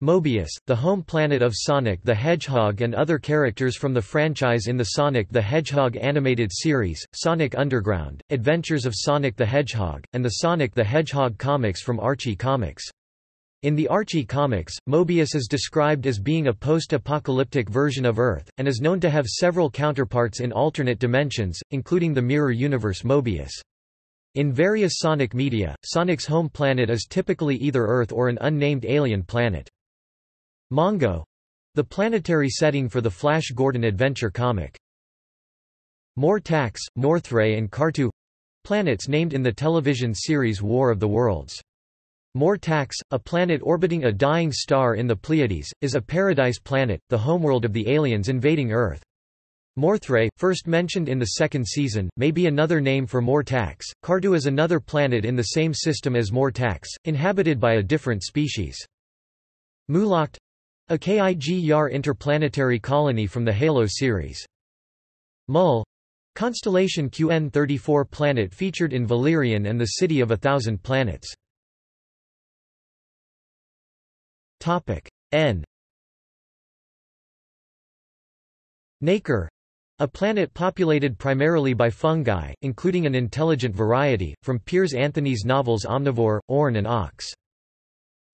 Mobius, the home planet of Sonic the Hedgehog and other characters from the franchise in the Sonic the Hedgehog animated series, Sonic Underground, Adventures of Sonic the Hedgehog, and the Sonic the Hedgehog comics from Archie Comics. In the Archie comics, Mobius is described as being a post-apocalyptic version of Earth, and is known to have several counterparts in alternate dimensions, including the Mirror Universe Mobius. In various Sonic media, Sonic's home planet is typically either Earth or an unnamed alien planet. Mongo — the planetary setting for the Flash Gordon adventure comic. Mortax, Northray and Kartu — planets named in the television series War of the Worlds. Mortax, a planet orbiting a dying star in the Pleiades, is a paradise planet, the homeworld of the aliens invading Earth. Morthray, first mentioned in the second season, may be another name for Mortax. Kartu is another planet in the same system as Mortax, inhabited by a different species. Mulocht, a K I G R interplanetary colony from the Halo series. Mull — constellation Q N thirty-four planet featured in Valerian and the City of a Thousand Planets. N. Nacre — a planet populated primarily by fungi, including an intelligent variety, from Piers Anthony's novels Omnivore, Orn and Ox.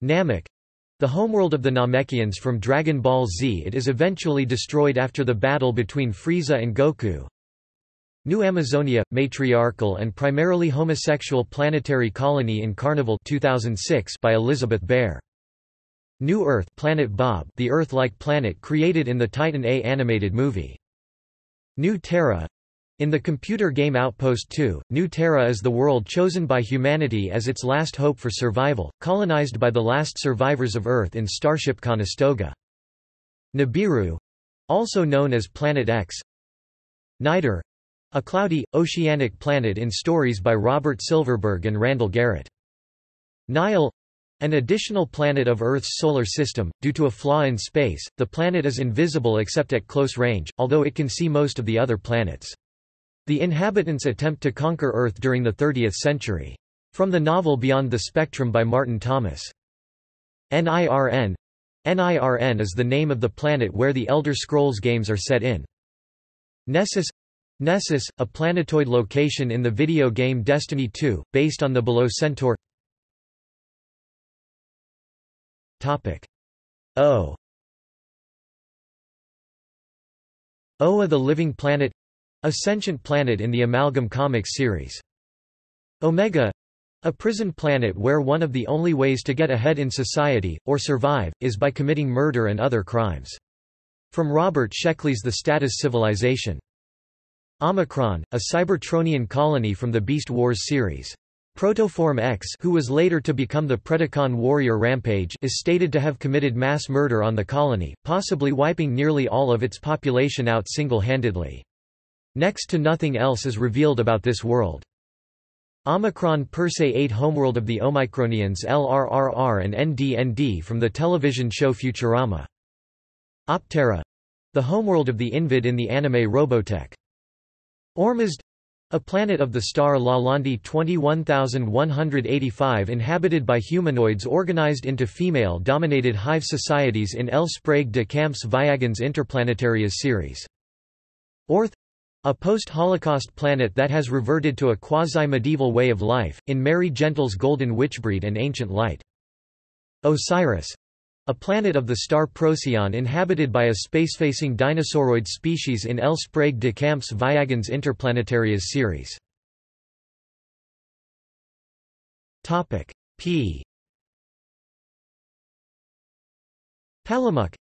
Namek — the homeworld of the Namekians from Dragon Ball Z. It is eventually destroyed after the battle between Frieza and Goku. New Amazonia – matriarchal and primarily homosexual planetary colony in Carnival two thousand six by Elizabeth Baer. New Earth – Planet Bob – the Earth-like planet created in the Titan A animated movie. New Terra — in the computer game Outpost two, New Terra is the world chosen by humanity as its last hope for survival, colonized by the last survivors of Earth in Starship Conestoga. Nibiru — also known as Planet X. Nidor — a cloudy, oceanic planet in stories by Robert Silverberg and Randall Garrett. Nile — an additional planet of Earth's solar system. Due to a flaw in space, the planet is invisible except at close range, although it can see most of the other planets. The inhabitants attempt to conquer Earth during the thirtieth century. From the novel Beyond the Spectrum by Martin Thomas. Nirn — Nirn is the name of the planet where the Elder Scrolls games are set in. Nessus Nessus, a planetoid location in the video game Destiny two, based on the below Centaur. Topic O. Oa, the living planet, a sentient planet in the Amalgam comics series. Omega, a prison planet where one of the only ways to get ahead in society, or survive, is by committing murder and other crimes. From Robert Sheckley's The Status Civilization. Omicron, a Cybertronian colony from the Beast Wars series. Protoform X, who was later to become the Predacon warrior Rampage, is stated to have committed mass murder on the colony, possibly wiping nearly all of its population out single-handedly. Next to nothing else is revealed about this world. Omicron Persei eight, homeworld of the Omicronians L R R R and N D N D from the television show Futurama. Optera, the homeworld of the Invid in the anime Robotech. Ormazd, a planet of the star Lalande twenty-one thousand one hundred eighty-five, inhabited by humanoids organized into female-dominated hive societies in El Sprague de Camps Viagens Interplanetarias series. Orth, a post-Holocaust planet that has reverted to a quasi-medieval way of life, in Mary Gentle's Golden Witchbreed and Ancient Light. Osiris, a planet of the star Procyon inhabited by a space-facing dinosauroid species in El Sprague de Camps Viagens Interplanetarias series. Topic P. Palamuk.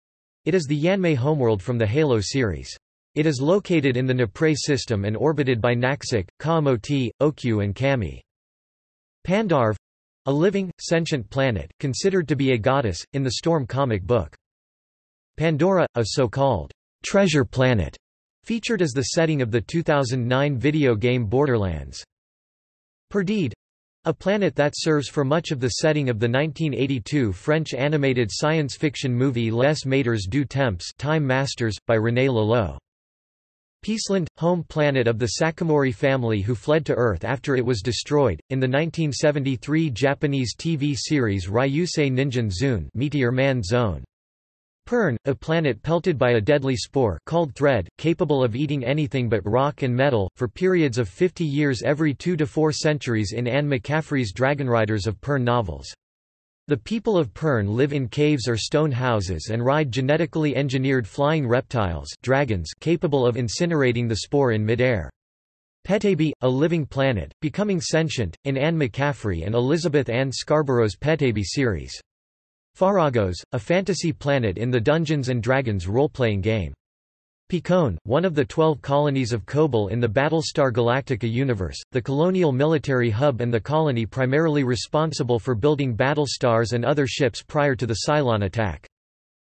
It is the Yanmei homeworld from the Halo series. It is located in the Napré system and orbited by Naxik, Kaamoti, Okyu and Kami. Pandarv, a living, sentient planet, considered to be a goddess, in the Storm comic book. Pandora, a so-called treasure planet, featured as the setting of the two thousand nine video game Borderlands. Perdide, a planet that serves for much of the setting of the nineteen eighty-two French animated science fiction movie Les Maîtres du Temps, Time Masters, by René Laloux. Peaceland, home planet of the Sakamori family who fled to Earth after it was destroyed, in the nineteen seventy-three Japanese T V series Ryusei Ninjin Zune, Meteor Man Zone. Pern, a planet pelted by a deadly spore called thread, capable of eating anything but rock and metal, for periods of fifty years every two to four centuries in Anne McCaffrey's Dragonriders of Pern novels. The people of Pern live in caves or stone houses and ride genetically engineered flying reptiles, dragons, capable of incinerating the spore in midair. Petabe, a living planet, becoming sentient, in Anne McCaffrey and Elizabeth Ann Scarborough's Petabe series. Faragos, a fantasy planet in the Dungeons and Dragons role-playing game. Picon, one of the twelve colonies of Kobol in the Battlestar Galactica universe, the colonial military hub and the colony primarily responsible for building battlestars and other ships prior to the Cylon attack.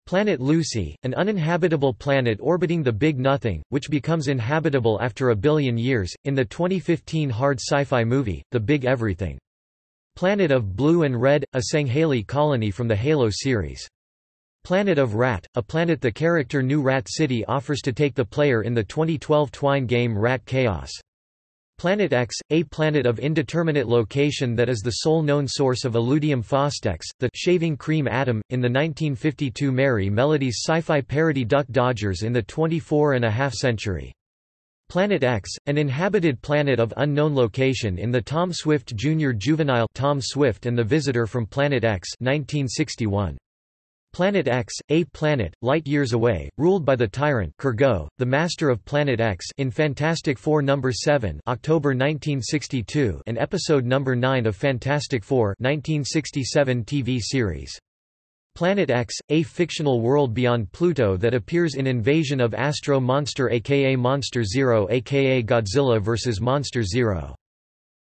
Planet Lucy, an uninhabitable planet orbiting the Big Nothing, which becomes inhabitable after a billion years, in the twenty fifteen hard sci-fi movie, The Big Everything. Planet of Blue and Red, a Sangheili colony from the Halo series. Planet of Rat, a planet the character New Rat City offers to take the player in the twenty twelve Twine game Rat Chaos. Planet X, a planet of indeterminate location that is the sole known source of Illudium Fostex, the shaving cream atom, in the nineteen fifty-two Mary Melody's sci-fi parody Duck Dodgers in the twenty-four and a half century. Planet X, an inhabited planet of unknown location in the Tom Swift Junior juvenile Tom Swift and the Visitor from Planet X nineteen sixty-one. Planet X, a planet, light-years away, ruled by the tyrant Kurgo, the master of Planet X in Fantastic Four number seven October nineteen sixty-two and episode number nine of Fantastic Four nineteen sixty-seven T V series. Planet X, a fictional world beyond Pluto that appears in Invasion of Astro Monster aka Monster Zero aka Godzilla versus. Monster Zero.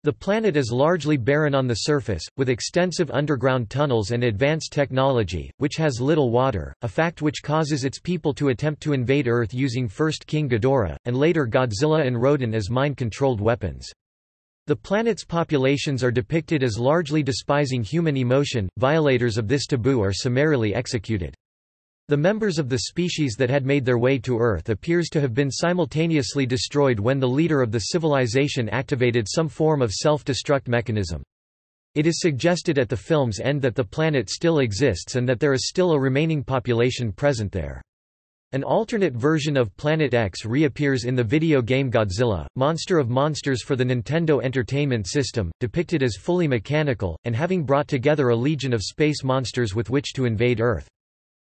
The planet is largely barren on the surface, with extensive underground tunnels and advanced technology, which has little water, a fact which causes its people to attempt to invade Earth using first King Ghidorah, and later Godzilla and Rodan as mind-controlled weapons. The planet's populations are depicted as largely despising human emotion, violators of this taboo are summarily executed. The members of the species that had made their way to Earth appears to have been simultaneously destroyed when the leader of the civilization activated some form of self-destruct mechanism. It is suggested at the film's end that the planet still exists and that there is still a remaining population present there. An alternate version of Planet X reappears in the video game Godzilla, Monster of Monsters for the Nintendo Entertainment System, depicted as fully mechanical, and having brought together a legion of space monsters with which to invade Earth.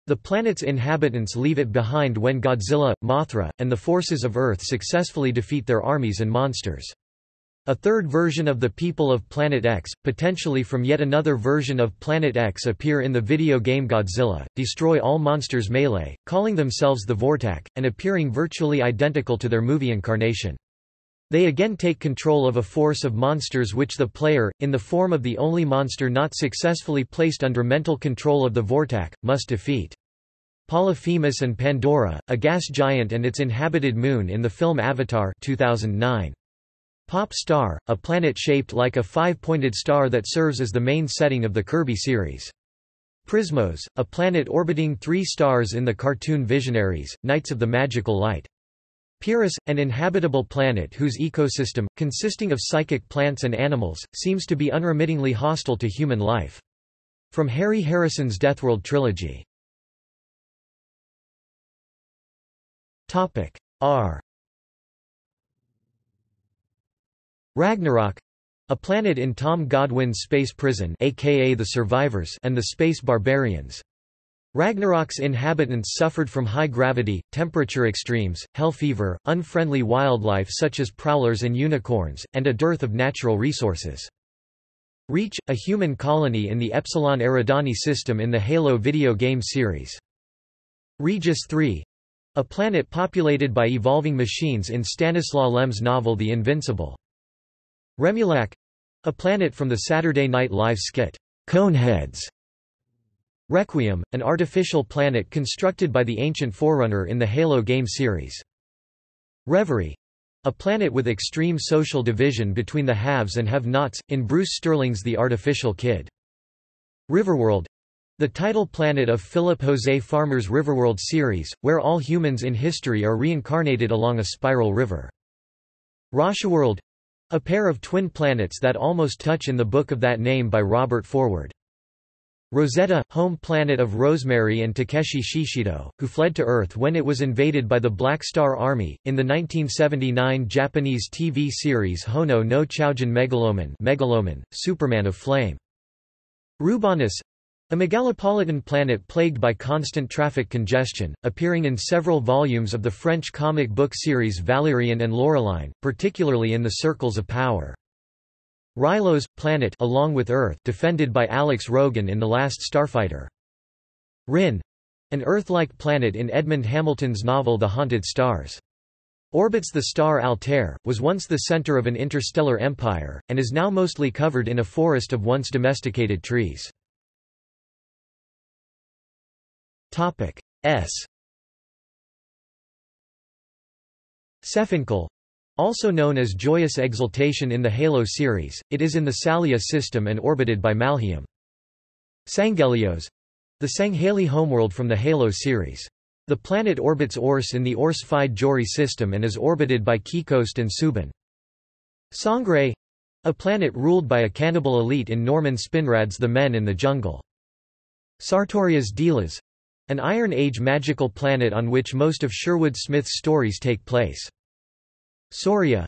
The planet's inhabitants leave it behind when Godzilla, Mothra, and the forces of Earth successfully defeat their armies and monsters. A third version of the people of Planet X, potentially from yet another version of Planet X, appear in the video game Godzilla, destroy all monsters melee, calling themselves the Vortac, and appearing virtually identical to their movie incarnation. They again take control of a force of monsters which the player, in the form of the only monster not successfully placed under mental control of the Vortac, must defeat. Polyphemus and Pandora, a gas giant and its inhabited moon in the film Avatar two thousand nine. Pop Star, a planet shaped like a five-pointed star that serves as the main setting of the Kirby series. Prismos, a planet orbiting three stars in the cartoon Visionaries, Knights of the Magical Light. Pyrrhus, an inhabitable planet whose ecosystem, consisting of psychic plants and animals, seems to be unremittingly hostile to human life. From Harry Harrison's Deathworld trilogy. R. Ragnarok, a planet in Tom Godwin's space prison, aka the Survivors, and the space barbarians. Ragnarok's inhabitants suffered from high gravity, temperature extremes, hell fever, unfriendly wildlife such as prowlers and unicorns, and a dearth of natural resources. Reach, a human colony in the Epsilon Eridani system in the Halo video game series. Regis three, a planet populated by evolving machines in Stanislaw Lem's novel The Invincible. Remulac, a planet from the Saturday Night Live skit, Coneheads. Requiem, an artificial planet constructed by the ancient Forerunner in the Halo game series. Reverie, a planet with extreme social division between the haves and have-nots, in Bruce Sterling's The Artificial Kid. Riverworld, the title planet of Philip Jose Farmer's Riverworld series, where all humans in history are reincarnated along a spiral river. Roshaworld, a pair of twin planets that almost touch in the book of that name by Robert Forward. Rosetta, home planet of Rosemary and Takeshi Shishido, who fled to Earth when it was invaded by the Black Star Army, in the nineteen seventy-nine Japanese T V series Hono no Choujin Megaloman, Megaloman, Superman of Flame. Rubanus, a megalopolitan planet plagued by constant traffic congestion, appearing in several volumes of the French comic book series Valérian and Laureline, particularly in the circles of power. Rylos, planet along with Earth defended by Alex Rogan in The Last Starfighter. Rinn, an Earth-like planet in Edmond Hamilton's novel The Haunted Stars. Orbits the star Altair, was once the center of an interstellar empire, and is now mostly covered in a forest of once domesticated trees. Topic S. Cefinkel, also known as Joyous Exultation in the Halo series, it is in the Salia system and orbited by Malheim. Sangelios, the Sangheli homeworld from the Halo series. The planet orbits Orse in the Orse Fide Jori system and is orbited by Kikost and Subin. Sangre, a planet ruled by a cannibal elite in Norman Spinrad's The Men in the Jungle. Sartorius Delas, an Iron Age magical planet on which most of Sherwood Smith's stories take place. Soria,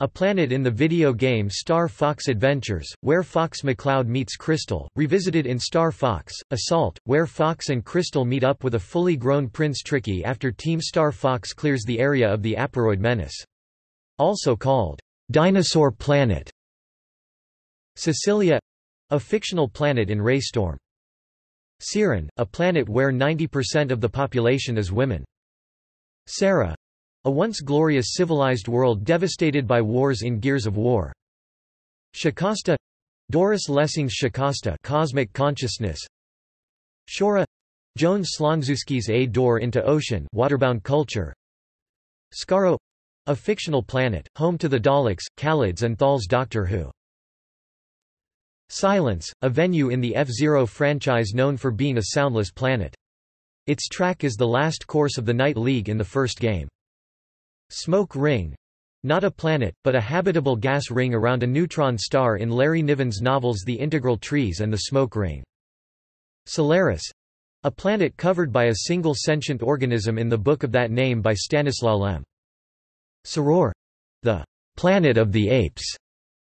a planet in the video game Star Fox Adventures, where Fox McCloud meets Crystal, revisited in Star Fox Assault, where Fox and Crystal meet up with a fully grown Prince Tricky after Team Star Fox clears the area of the Asteroid Menace. Also called Dinosaur Planet. Sicilia, a fictional planet in Raystorm. Siren, a planet where ninety percent of the population is women. Sarah, a once glorious civilized world devastated by wars in Gears of War. Shocasta, Doris Lessing's Shocasta, Cosmic Consciousness. Shora, Joan Slonczewski's A Door into Ocean, Waterbound Culture. Skaro, a fictional planet, home to the Daleks, Khalids and Thal's Doctor Who. Silence, a venue in the F-Zero franchise known for being a soundless planet. Its track is the last course of the Night League in the first game. Smoke Ring, not a planet, but a habitable gas ring around a neutron star in Larry Niven's novels The Integral Trees and the Smoke Ring. Solaris, A planet covered by a single sentient organism in the book of that name by Stanislaw Lem. Soror. The Planet of the Apes,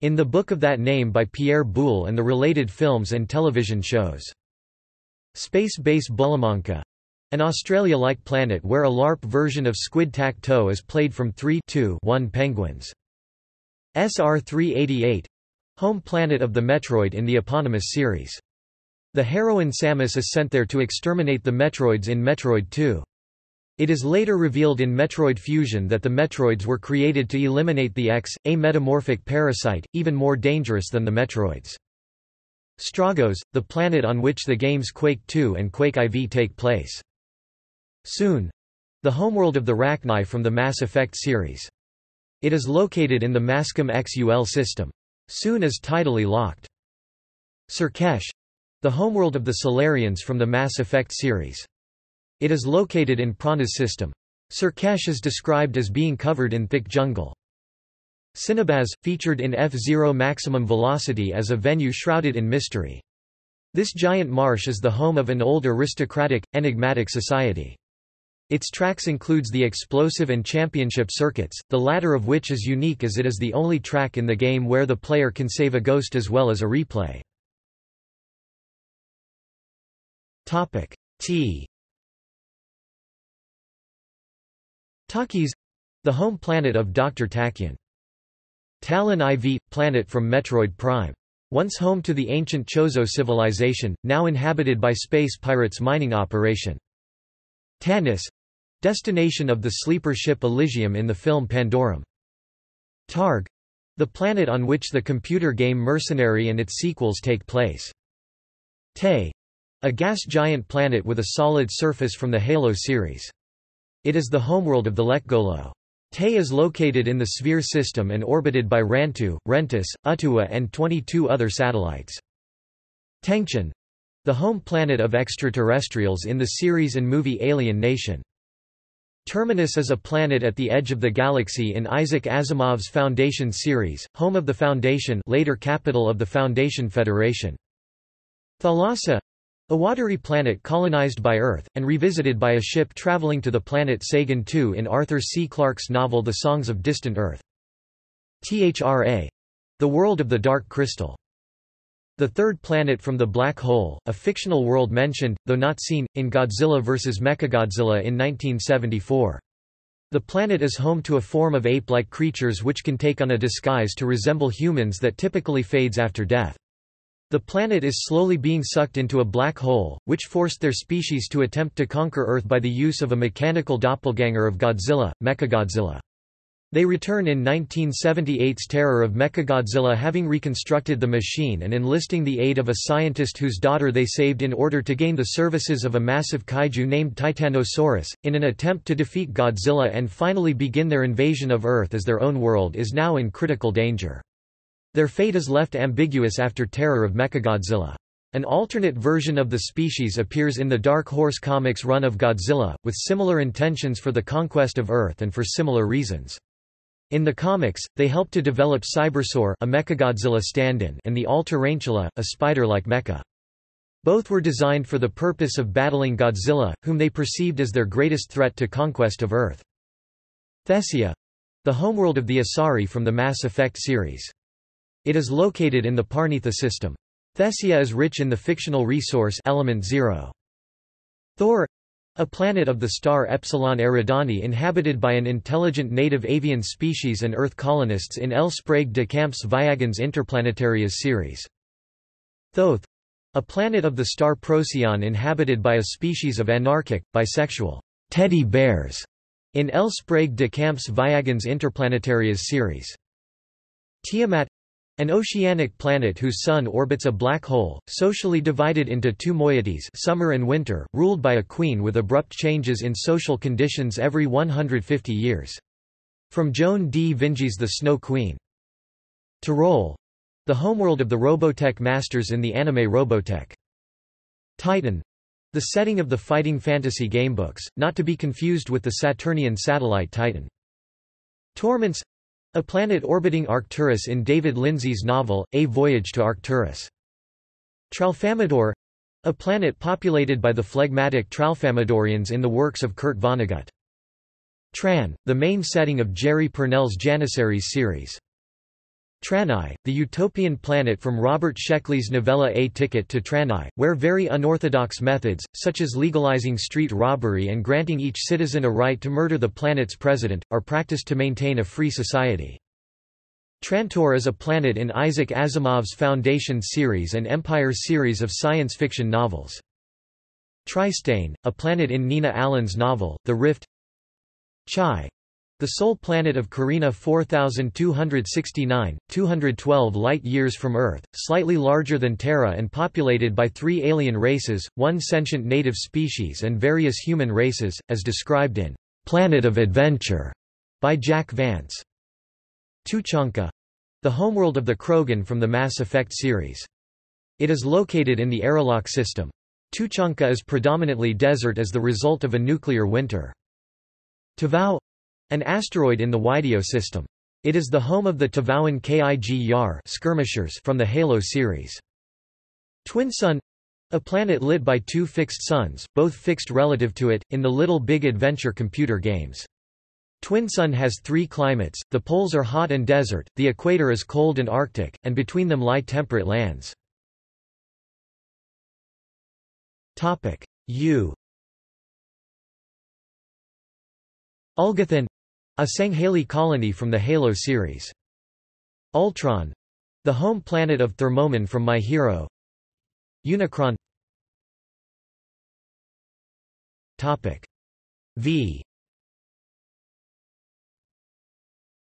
in the book of that name by Pierre Boulle and the related films and television shows. Space Base Bulamanca. An Australia-like planet where a LARP version of Squid Tac Toe is played from three to one penguins. S R three eighty-eight. Home planet of the Metroid in the eponymous series. The heroine Samus is sent there to exterminate the Metroids in Metroid two. It is later revealed in Metroid Fusion that the Metroids were created to eliminate the X, a metamorphic parasite, even more dangerous than the Metroids. Stragos, the planet on which the games Quake two and Quake four take place. Soon. The homeworld of the Rachni from the Mass Effect series. It is located in the Mascom X U L system. Soon is tidally locked. Sirkesh. The homeworld of the Solarians from the Mass Effect series. It is located in Prana's system. Sirkesh is described as being covered in thick jungle. Cinebaz, featured in F-Zero Maximum Velocity as a venue shrouded in mystery. This giant marsh is the home of an old aristocratic, enigmatic society. Its tracks includes the explosive and championship circuits, the latter of which is unique as it is the only track in the game where the player can save a ghost as well as a replay. Topic T. Takis, the home planet of Doctor Tachyon. Talon four, planet from Metroid Prime. Once home to the ancient Chozo civilization, now inhabited by space pirates mining operation. Tanis, destination of the sleeper ship Elysium in the film Pandorum. Targ, the planet on which the computer game Mercenary and its sequels take place. Te, a gas giant planet with a solid surface from the Halo series. It is the homeworld of the Lekgolo. Te is located in the Sphere system and orbited by Rantu, Rentus, Utua and twenty-two other satellites. Tengchan, the home planet of extraterrestrials in the series and movie Alien Nation. Terminus is a planet at the edge of the galaxy in Isaac Asimov's Foundation series, home of the Foundation, later capital of the Foundation Federation. Thalassa, a watery planet colonized by Earth, and revisited by a ship traveling to the planet Sagan two in Arthur C. Clarke's novel The Songs of Distant Earth. Thra. The world of the Dark Crystal. The third planet from the Black Hole, a fictional world mentioned, though not seen, in Godzilla versus. Mechagodzilla in nineteen seventy-four. The planet is home to a form of ape-like creatures which can take on a disguise to resemble humans that typically fades after death. The planet is slowly being sucked into a black hole, which forced their species to attempt to conquer Earth by the use of a mechanical doppelganger of Godzilla, Mechagodzilla. They return in nineteen seventy-eight's Terror of Mechagodzilla having reconstructed the machine and enlisting the aid of a scientist whose daughter they saved in order to gain the services of a massive kaiju named Titanosaurus, in an attempt to defeat Godzilla and finally begin their invasion of Earth as their own world is now in critical danger. Their fate is left ambiguous after Terror of Mechagodzilla. An alternate version of the species appears in the Dark Horse Comics run of Godzilla, with similar intentions for the conquest of Earth and for similar reasons. In the comics, they help to develop Cybersaur, a Mechagodzilla stand-in, and the Altarantula, a spider-like mecha. Both were designed for the purpose of battling Godzilla, whom they perceived as their greatest threat to conquest of Earth. Thessia, the homeworld of the Asari from the Mass Effect series. It is located in the Parnitha system. Thessia is rich in the fictional resource Element Zero. Thor, a planet of the star Epsilon Eridani inhabited by an intelligent native avian species and Earth colonists in L. Sprague de Camp's Viagans Interplanetarias series. Thoth, a planet of the star Procyon inhabited by a species of anarchic, bisexual teddy bears in L. Sprague de Camp's Viagans Interplanetarias series. Tiamat, an oceanic planet whose sun orbits a black hole, socially divided into two moieties, summer and winter, ruled by a queen with abrupt changes in social conditions every one hundred fifty years. From Joan D. Vinge's The Snow Queen. Tyrol, the homeworld of the Robotech masters in the anime Robotech. Titan, the setting of the fighting fantasy gamebooks, not to be confused with the Saturnian satellite Titan. Torments, a planet orbiting Arcturus in David Lindsay's novel, A Voyage to Arcturus. Tralfamador, A planet populated by the phlegmatic Tralfamadorians in the works of Kurt Vonnegut. Tran, the main setting of Jerry Purnell's Janissaries series. Tranai, the utopian planet from Robert Sheckley's novella A Ticket to Tranai, where very unorthodox methods, such as legalizing street robbery and granting each citizen a right to murder the planet's president, are practiced to maintain a free society. Trantor is a planet in Isaac Asimov's Foundation series and Empire series of science fiction novels. Tristane, a planet in Nina Allen's novel, The Rift. Chai, the sole planet of Carina four thousand two hundred sixty-nine, two hundred twelve light-years from Earth, slightly larger than Terra and populated by three alien races, one sentient native species and various human races, as described in Planet of Adventure by Jack Vance. Tuchanka, the homeworld of the Krogan from the Mass Effect series. It is located in the Aralak system. Tuchanka is predominantly desert as the result of a nuclear winter. Tavau, an asteroid in the Wideo system. It is the home of the Tavauan Kig-Yar skirmishers from the Halo series. Twin Sun, a planet lit by two fixed suns, both fixed relative to it, in the Little Big Adventure computer games. Twin Sun has three climates, the poles are hot and desert, the equator is cold and arctic, and between them lie temperate lands. U Ulgathan, a Sangheli colony from the Halo series. Ultron, the home planet of Thermomon from My Hero. Unicron. Topic V.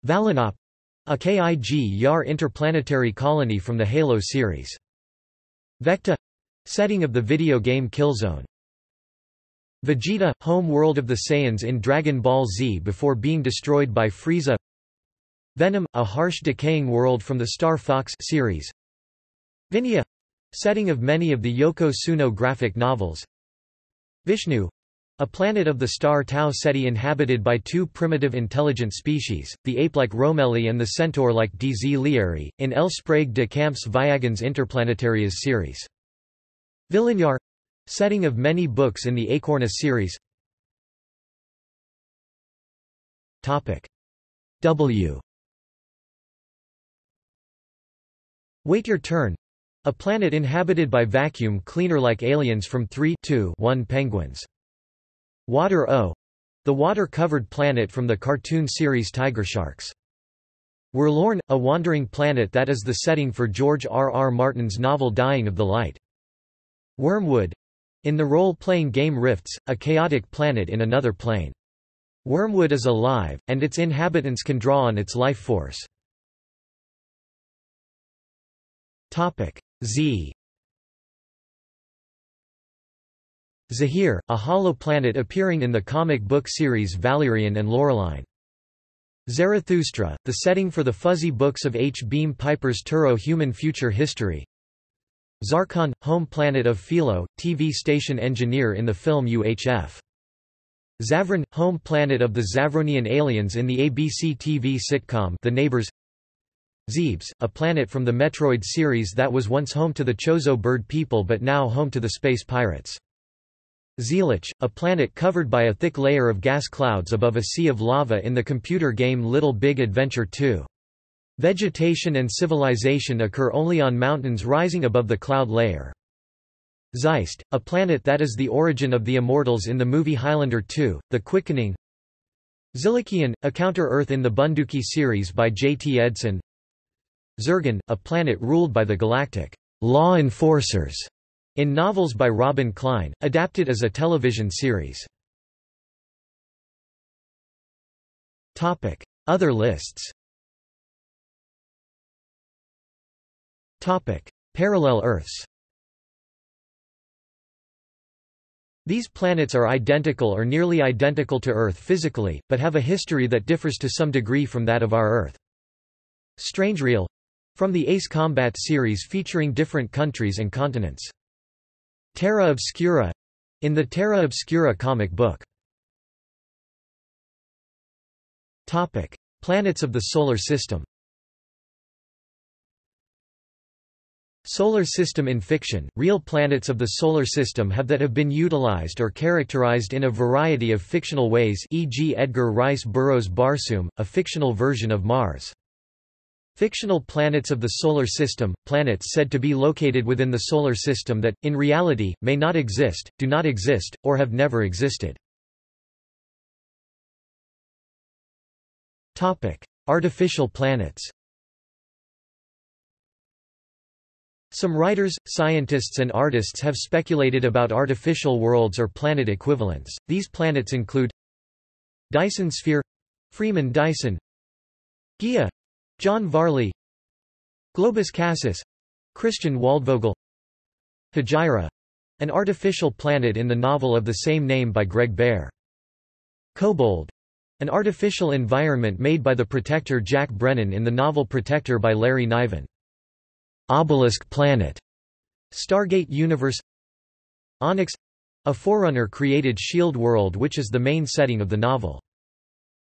Valinop, a Kig-Yar interplanetary colony from the Halo series. Vecta, setting of the video game Killzone. Vegeta, home world of the Saiyans in Dragon Ball Z before being destroyed by Frieza. Venom, a harsh decaying world from the Star Fox series. Vinnya, setting of many of the Yoko Tsuno graphic novels. Vishnu, a planet of the star Tau Ceti inhabited by two primitive intelligent species, the ape-like Romeli and the centaur-like D Z Lieri, in El Sprague de Camps Viagens Interplanetarias series. Villinyar, setting of many books in the Acorna series. Topic W. Wait Your Turn, a planet inhabited by vacuum cleaner-like aliens from three two one Penguins. Water O, the water-covered planet from the cartoon series Tiger Sharks. Werlorn, a wandering planet that is the setting for George R. R. Martin's novel Dying of the Light. Wormwood, in the role-playing game Rifts, a chaotic planet in another plane. Wormwood is alive, and its inhabitants can draw on its life force. Topic Z. Zahir, a hollow planet appearing in the comic book series Valerian and Loreline. Zarathustra, the setting for the fuzzy books of H. Beam Piper's Turo Human Future History. Zarkon, home planet of Philo, T V station engineer in the film U H F. Zavron, home planet of the Zavronian aliens in the A B C T V sitcom The Neighbors. Zebes, a planet from the Metroid series that was once home to the Chozo bird people but now home to the space pirates. Zelich, a planet covered by a thick layer of gas clouds above a sea of lava in the computer game Little Big Adventure two. Vegetation and civilization occur only on mountains rising above the cloud layer. Zeist, a planet that is the origin of the immortals in the movie Highlander two, The Quickening. Zilikian, a counter-Earth in the Bunduki series by J T Edson. Zurgan, a planet ruled by the galactic law enforcers in novels by Robin Klein, adapted as a television series. Other lists. Topic: Parallel Earths. These planets are identical or nearly identical to Earth physically, but have a history that differs to some degree from that of our Earth. Strangereal, from the Ace Combat series featuring different countries and continents. Terra Obscura, in the Terra Obscura comic book. Topic: Planets of the Solar System. Solar system in fiction. Real planets of the solar system have that have been utilized or characterized in a variety of fictional ways, for example Edgar Rice Burroughs' Barsoom, a fictional version of Mars. Fictional planets of the solar system, planets said to be located within the solar system that, in reality, may not exist, do not exist, or have never existed. Artificial planets. Some writers, scientists and artists have speculated about artificial worlds or planet equivalents. These planets include Dyson Sphere — Freeman Dyson, Gaia — John Varley, Globus Cassis — Christian Waldvogel, Hegira — an artificial planet in the novel of the same name by Greg Bear. Kobold — an artificial environment made by the protector Jack Brennan in the novel Protector by Larry Niven. Obelisk Planet, Stargate Universe. Onyx, a Forerunner-created shield world which is the main setting of the novel.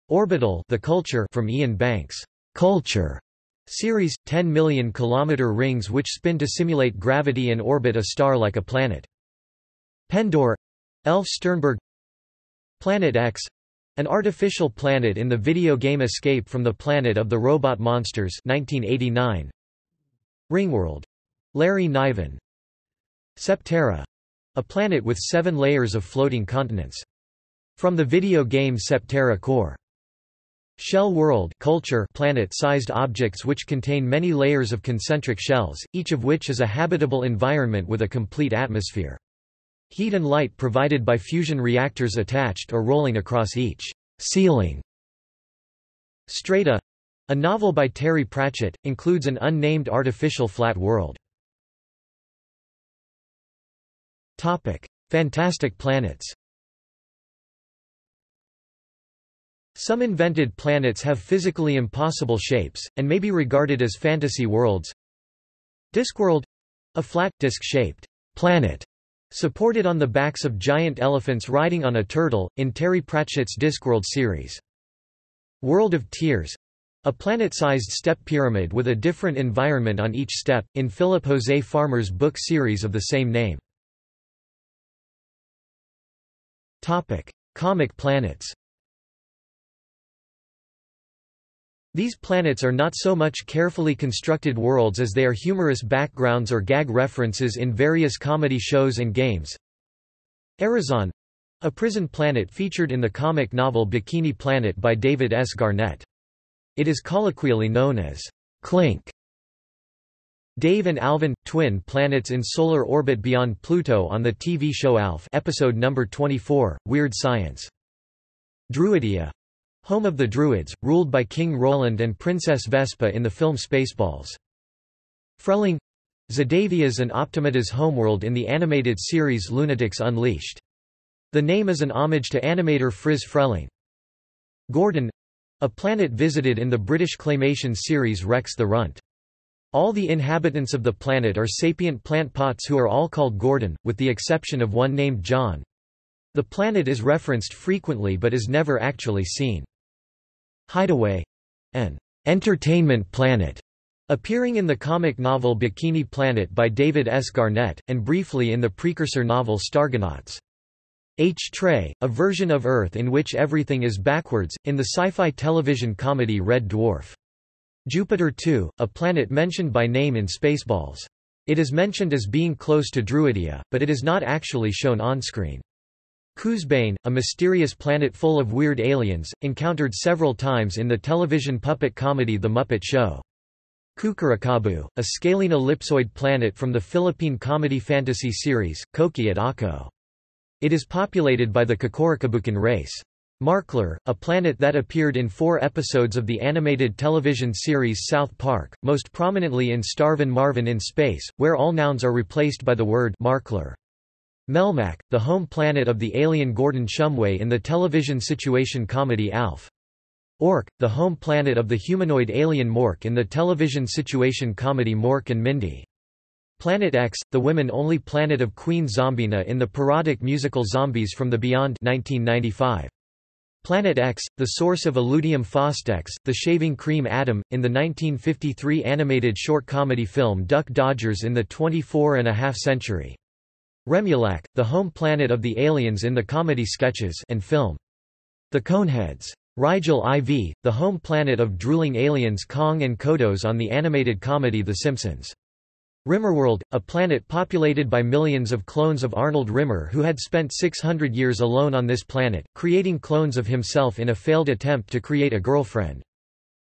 Orbital, The Culture from Ian Banks' Culture series, ten million kilometer rings which spin to simulate gravity and orbit a star like a planet. Pendor, Elf Sternberg. Planet X, an artificial planet in the video game Escape from the Planet of the Robot Monsters, nineteen eighty-nine. Ringworld — Larry Niven. Septerra — a planet with seven layers of floating continents. From the video game Septerra Core. Shell World — Culture planet-sized objects which contain many layers of concentric shells, each of which is a habitable environment with a complete atmosphere. Heat and light provided by fusion reactors attached or rolling across each ceiling. Strata, a novel by Terry Pratchett, includes an unnamed artificial flat world. Topic: Fantastic planets. Some invented planets have physically impossible shapes and may be regarded as fantasy worlds. Discworld, a flat disc-shaped planet supported on the backs of giant elephants riding on a turtle in Terry Pratchett's Discworld series. World of Tears, a planet-sized step pyramid with a different environment on each step, in Philip Jose Farmer's book series of the same name. Topic: Comic planets. These planets are not so much carefully constructed worlds as they are humorous backgrounds or gag references in various comedy shows and games. Arizon, a prison planet featured in the comic novel Bikini Planet by David S. Garnett. It is colloquially known as Clink. Dave and Alvin, twin planets in solar orbit beyond Pluto on the T V show ALF, episode number twenty-four, Weird Science. Druidia, home of the Druids, ruled by King Roland and Princess Vespa in the film Spaceballs. Freling, Zadavia's and Optimata's homeworld in the animated series Lunatics Unleashed. The name is an homage to animator Friz Freleng. Gordon, a planet visited in the British claymation series Rex the Runt. All the inhabitants of the planet are sapient plant pots who are all called Gordon, with the exception of one named John. The planet is referenced frequently but is never actually seen. Hideaway, an entertainment planet, appearing in the comic novel Bikini Planet by David S. Garnett, and briefly in the precursor novel Stargonauts. H-Tray, a version of Earth in which everything is backwards, in the sci-fi television comedy Red Dwarf. Jupiter two, a planet mentioned by name in Spaceballs. It is mentioned as being close to Druidia, but it is not actually shown on screen. Kuzbane, a mysterious planet full of weird aliens, encountered several times in the television puppet comedy The Muppet Show. Kukurikabu, a scalene ellipsoid planet from the Philippine comedy fantasy series, Koki at Ako. It is populated by the Kokorikabukan race. Markler, a planet that appeared in four episodes of the animated television series South Park, most prominently in Starvin' Marvin in Space, where all nouns are replaced by the word Markler. Melmac, the home planet of the alien Gordon Shumway in the television situation comedy ALF. Ork, the home planet of the humanoid alien Mork in the television situation comedy Mork and Mindy. Planet X, the women-only planet of Queen Zombina in the parodic musical Zombies from the Beyond nineteen ninety-five. Planet X, the source of Illudium Fostex, the shaving cream atom, in the nineteen fifty-three animated short comedy film Duck Dodgers in the twenty-four and a half century. Remulac, the home planet of the aliens in the comedy sketches and film. The Coneheads. Rigel four, the home planet of drooling aliens Kong and Kodos on the animated comedy The Simpsons. Rimmerworld, a planet populated by millions of clones of Arnold Rimmer who had spent six hundred years alone on this planet, creating clones of himself in a failed attempt to create a girlfriend.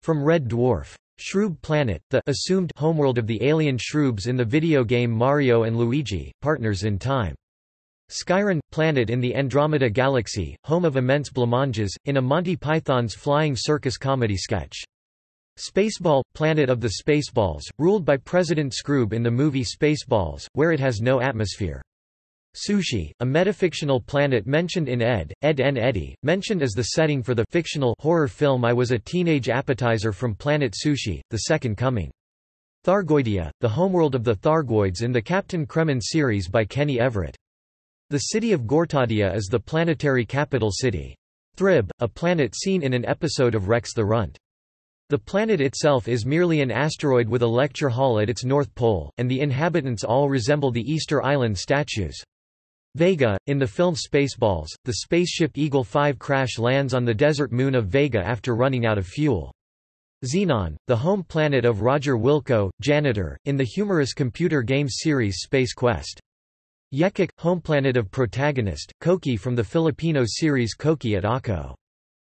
From Red Dwarf. Shroob Planet, the assumed homeworld of the alien Shroobs in the video game Mario and Luigi, Partners in Time. Skyron, planet in the Andromeda Galaxy, home of immense blancmanges, in a Monty Python's Flying Circus comedy sketch. Spaceball, planet of the Spaceballs, ruled by President Scrooge in the movie Spaceballs, where it has no atmosphere. Sushi, a metafictional planet mentioned in Ed, Ed and Eddy, mentioned as the setting for the fictional horror film I Was a Teenage Appetizer from Planet Sushi, The Second Coming. Thargoidia, the homeworld of the Thargoids in the Captain Kremen series by Kenny Everett. The city of Gortadia is the planetary capital city. Thrib, a planet seen in an episode of Rex the Runt. The planet itself is merely an asteroid with a lecture hall at its north pole, and the inhabitants all resemble the Easter Island statues. Vega, in the film Spaceballs, the spaceship Eagle five crash lands on the desert moon of Vega after running out of fuel. Xenon, the home planet of Roger Wilco, janitor, in the humorous computer game series Space Quest. Yekik, homeplanet of protagonist, Koki from the Filipino series Koki at Ako.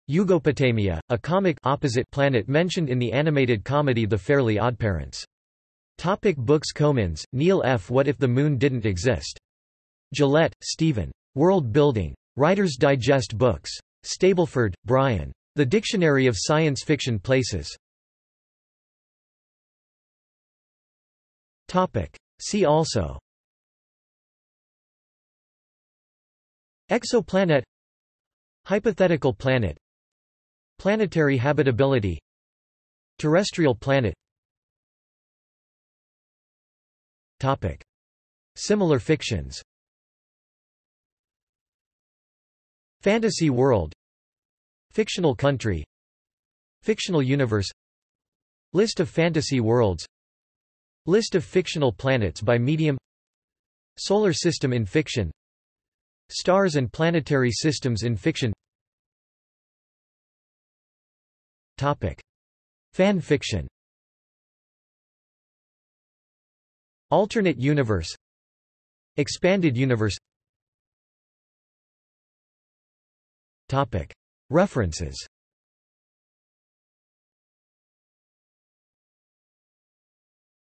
Yugopotamia, a comic opposite planet mentioned in the animated comedy The Fairly Oddparents. Topic books. Comins, Neil F. What If the Moon Didn't Exist? Gillette, Stephen. World Building. Writer's Digest Books. Stableford, Brian. The Dictionary of Science Fiction Places. Topic. See also: Exoplanet, hypothetical planet, planetary habitability, terrestrial planet. Topic. Similar fictions: fantasy world, fictional country, fictional universe, list of fantasy worlds, list of fictional planets by medium, solar system in fiction, stars and planetary systems in fiction. Topic. Fan fiction: alternate universe, expanded universe. Topic. References.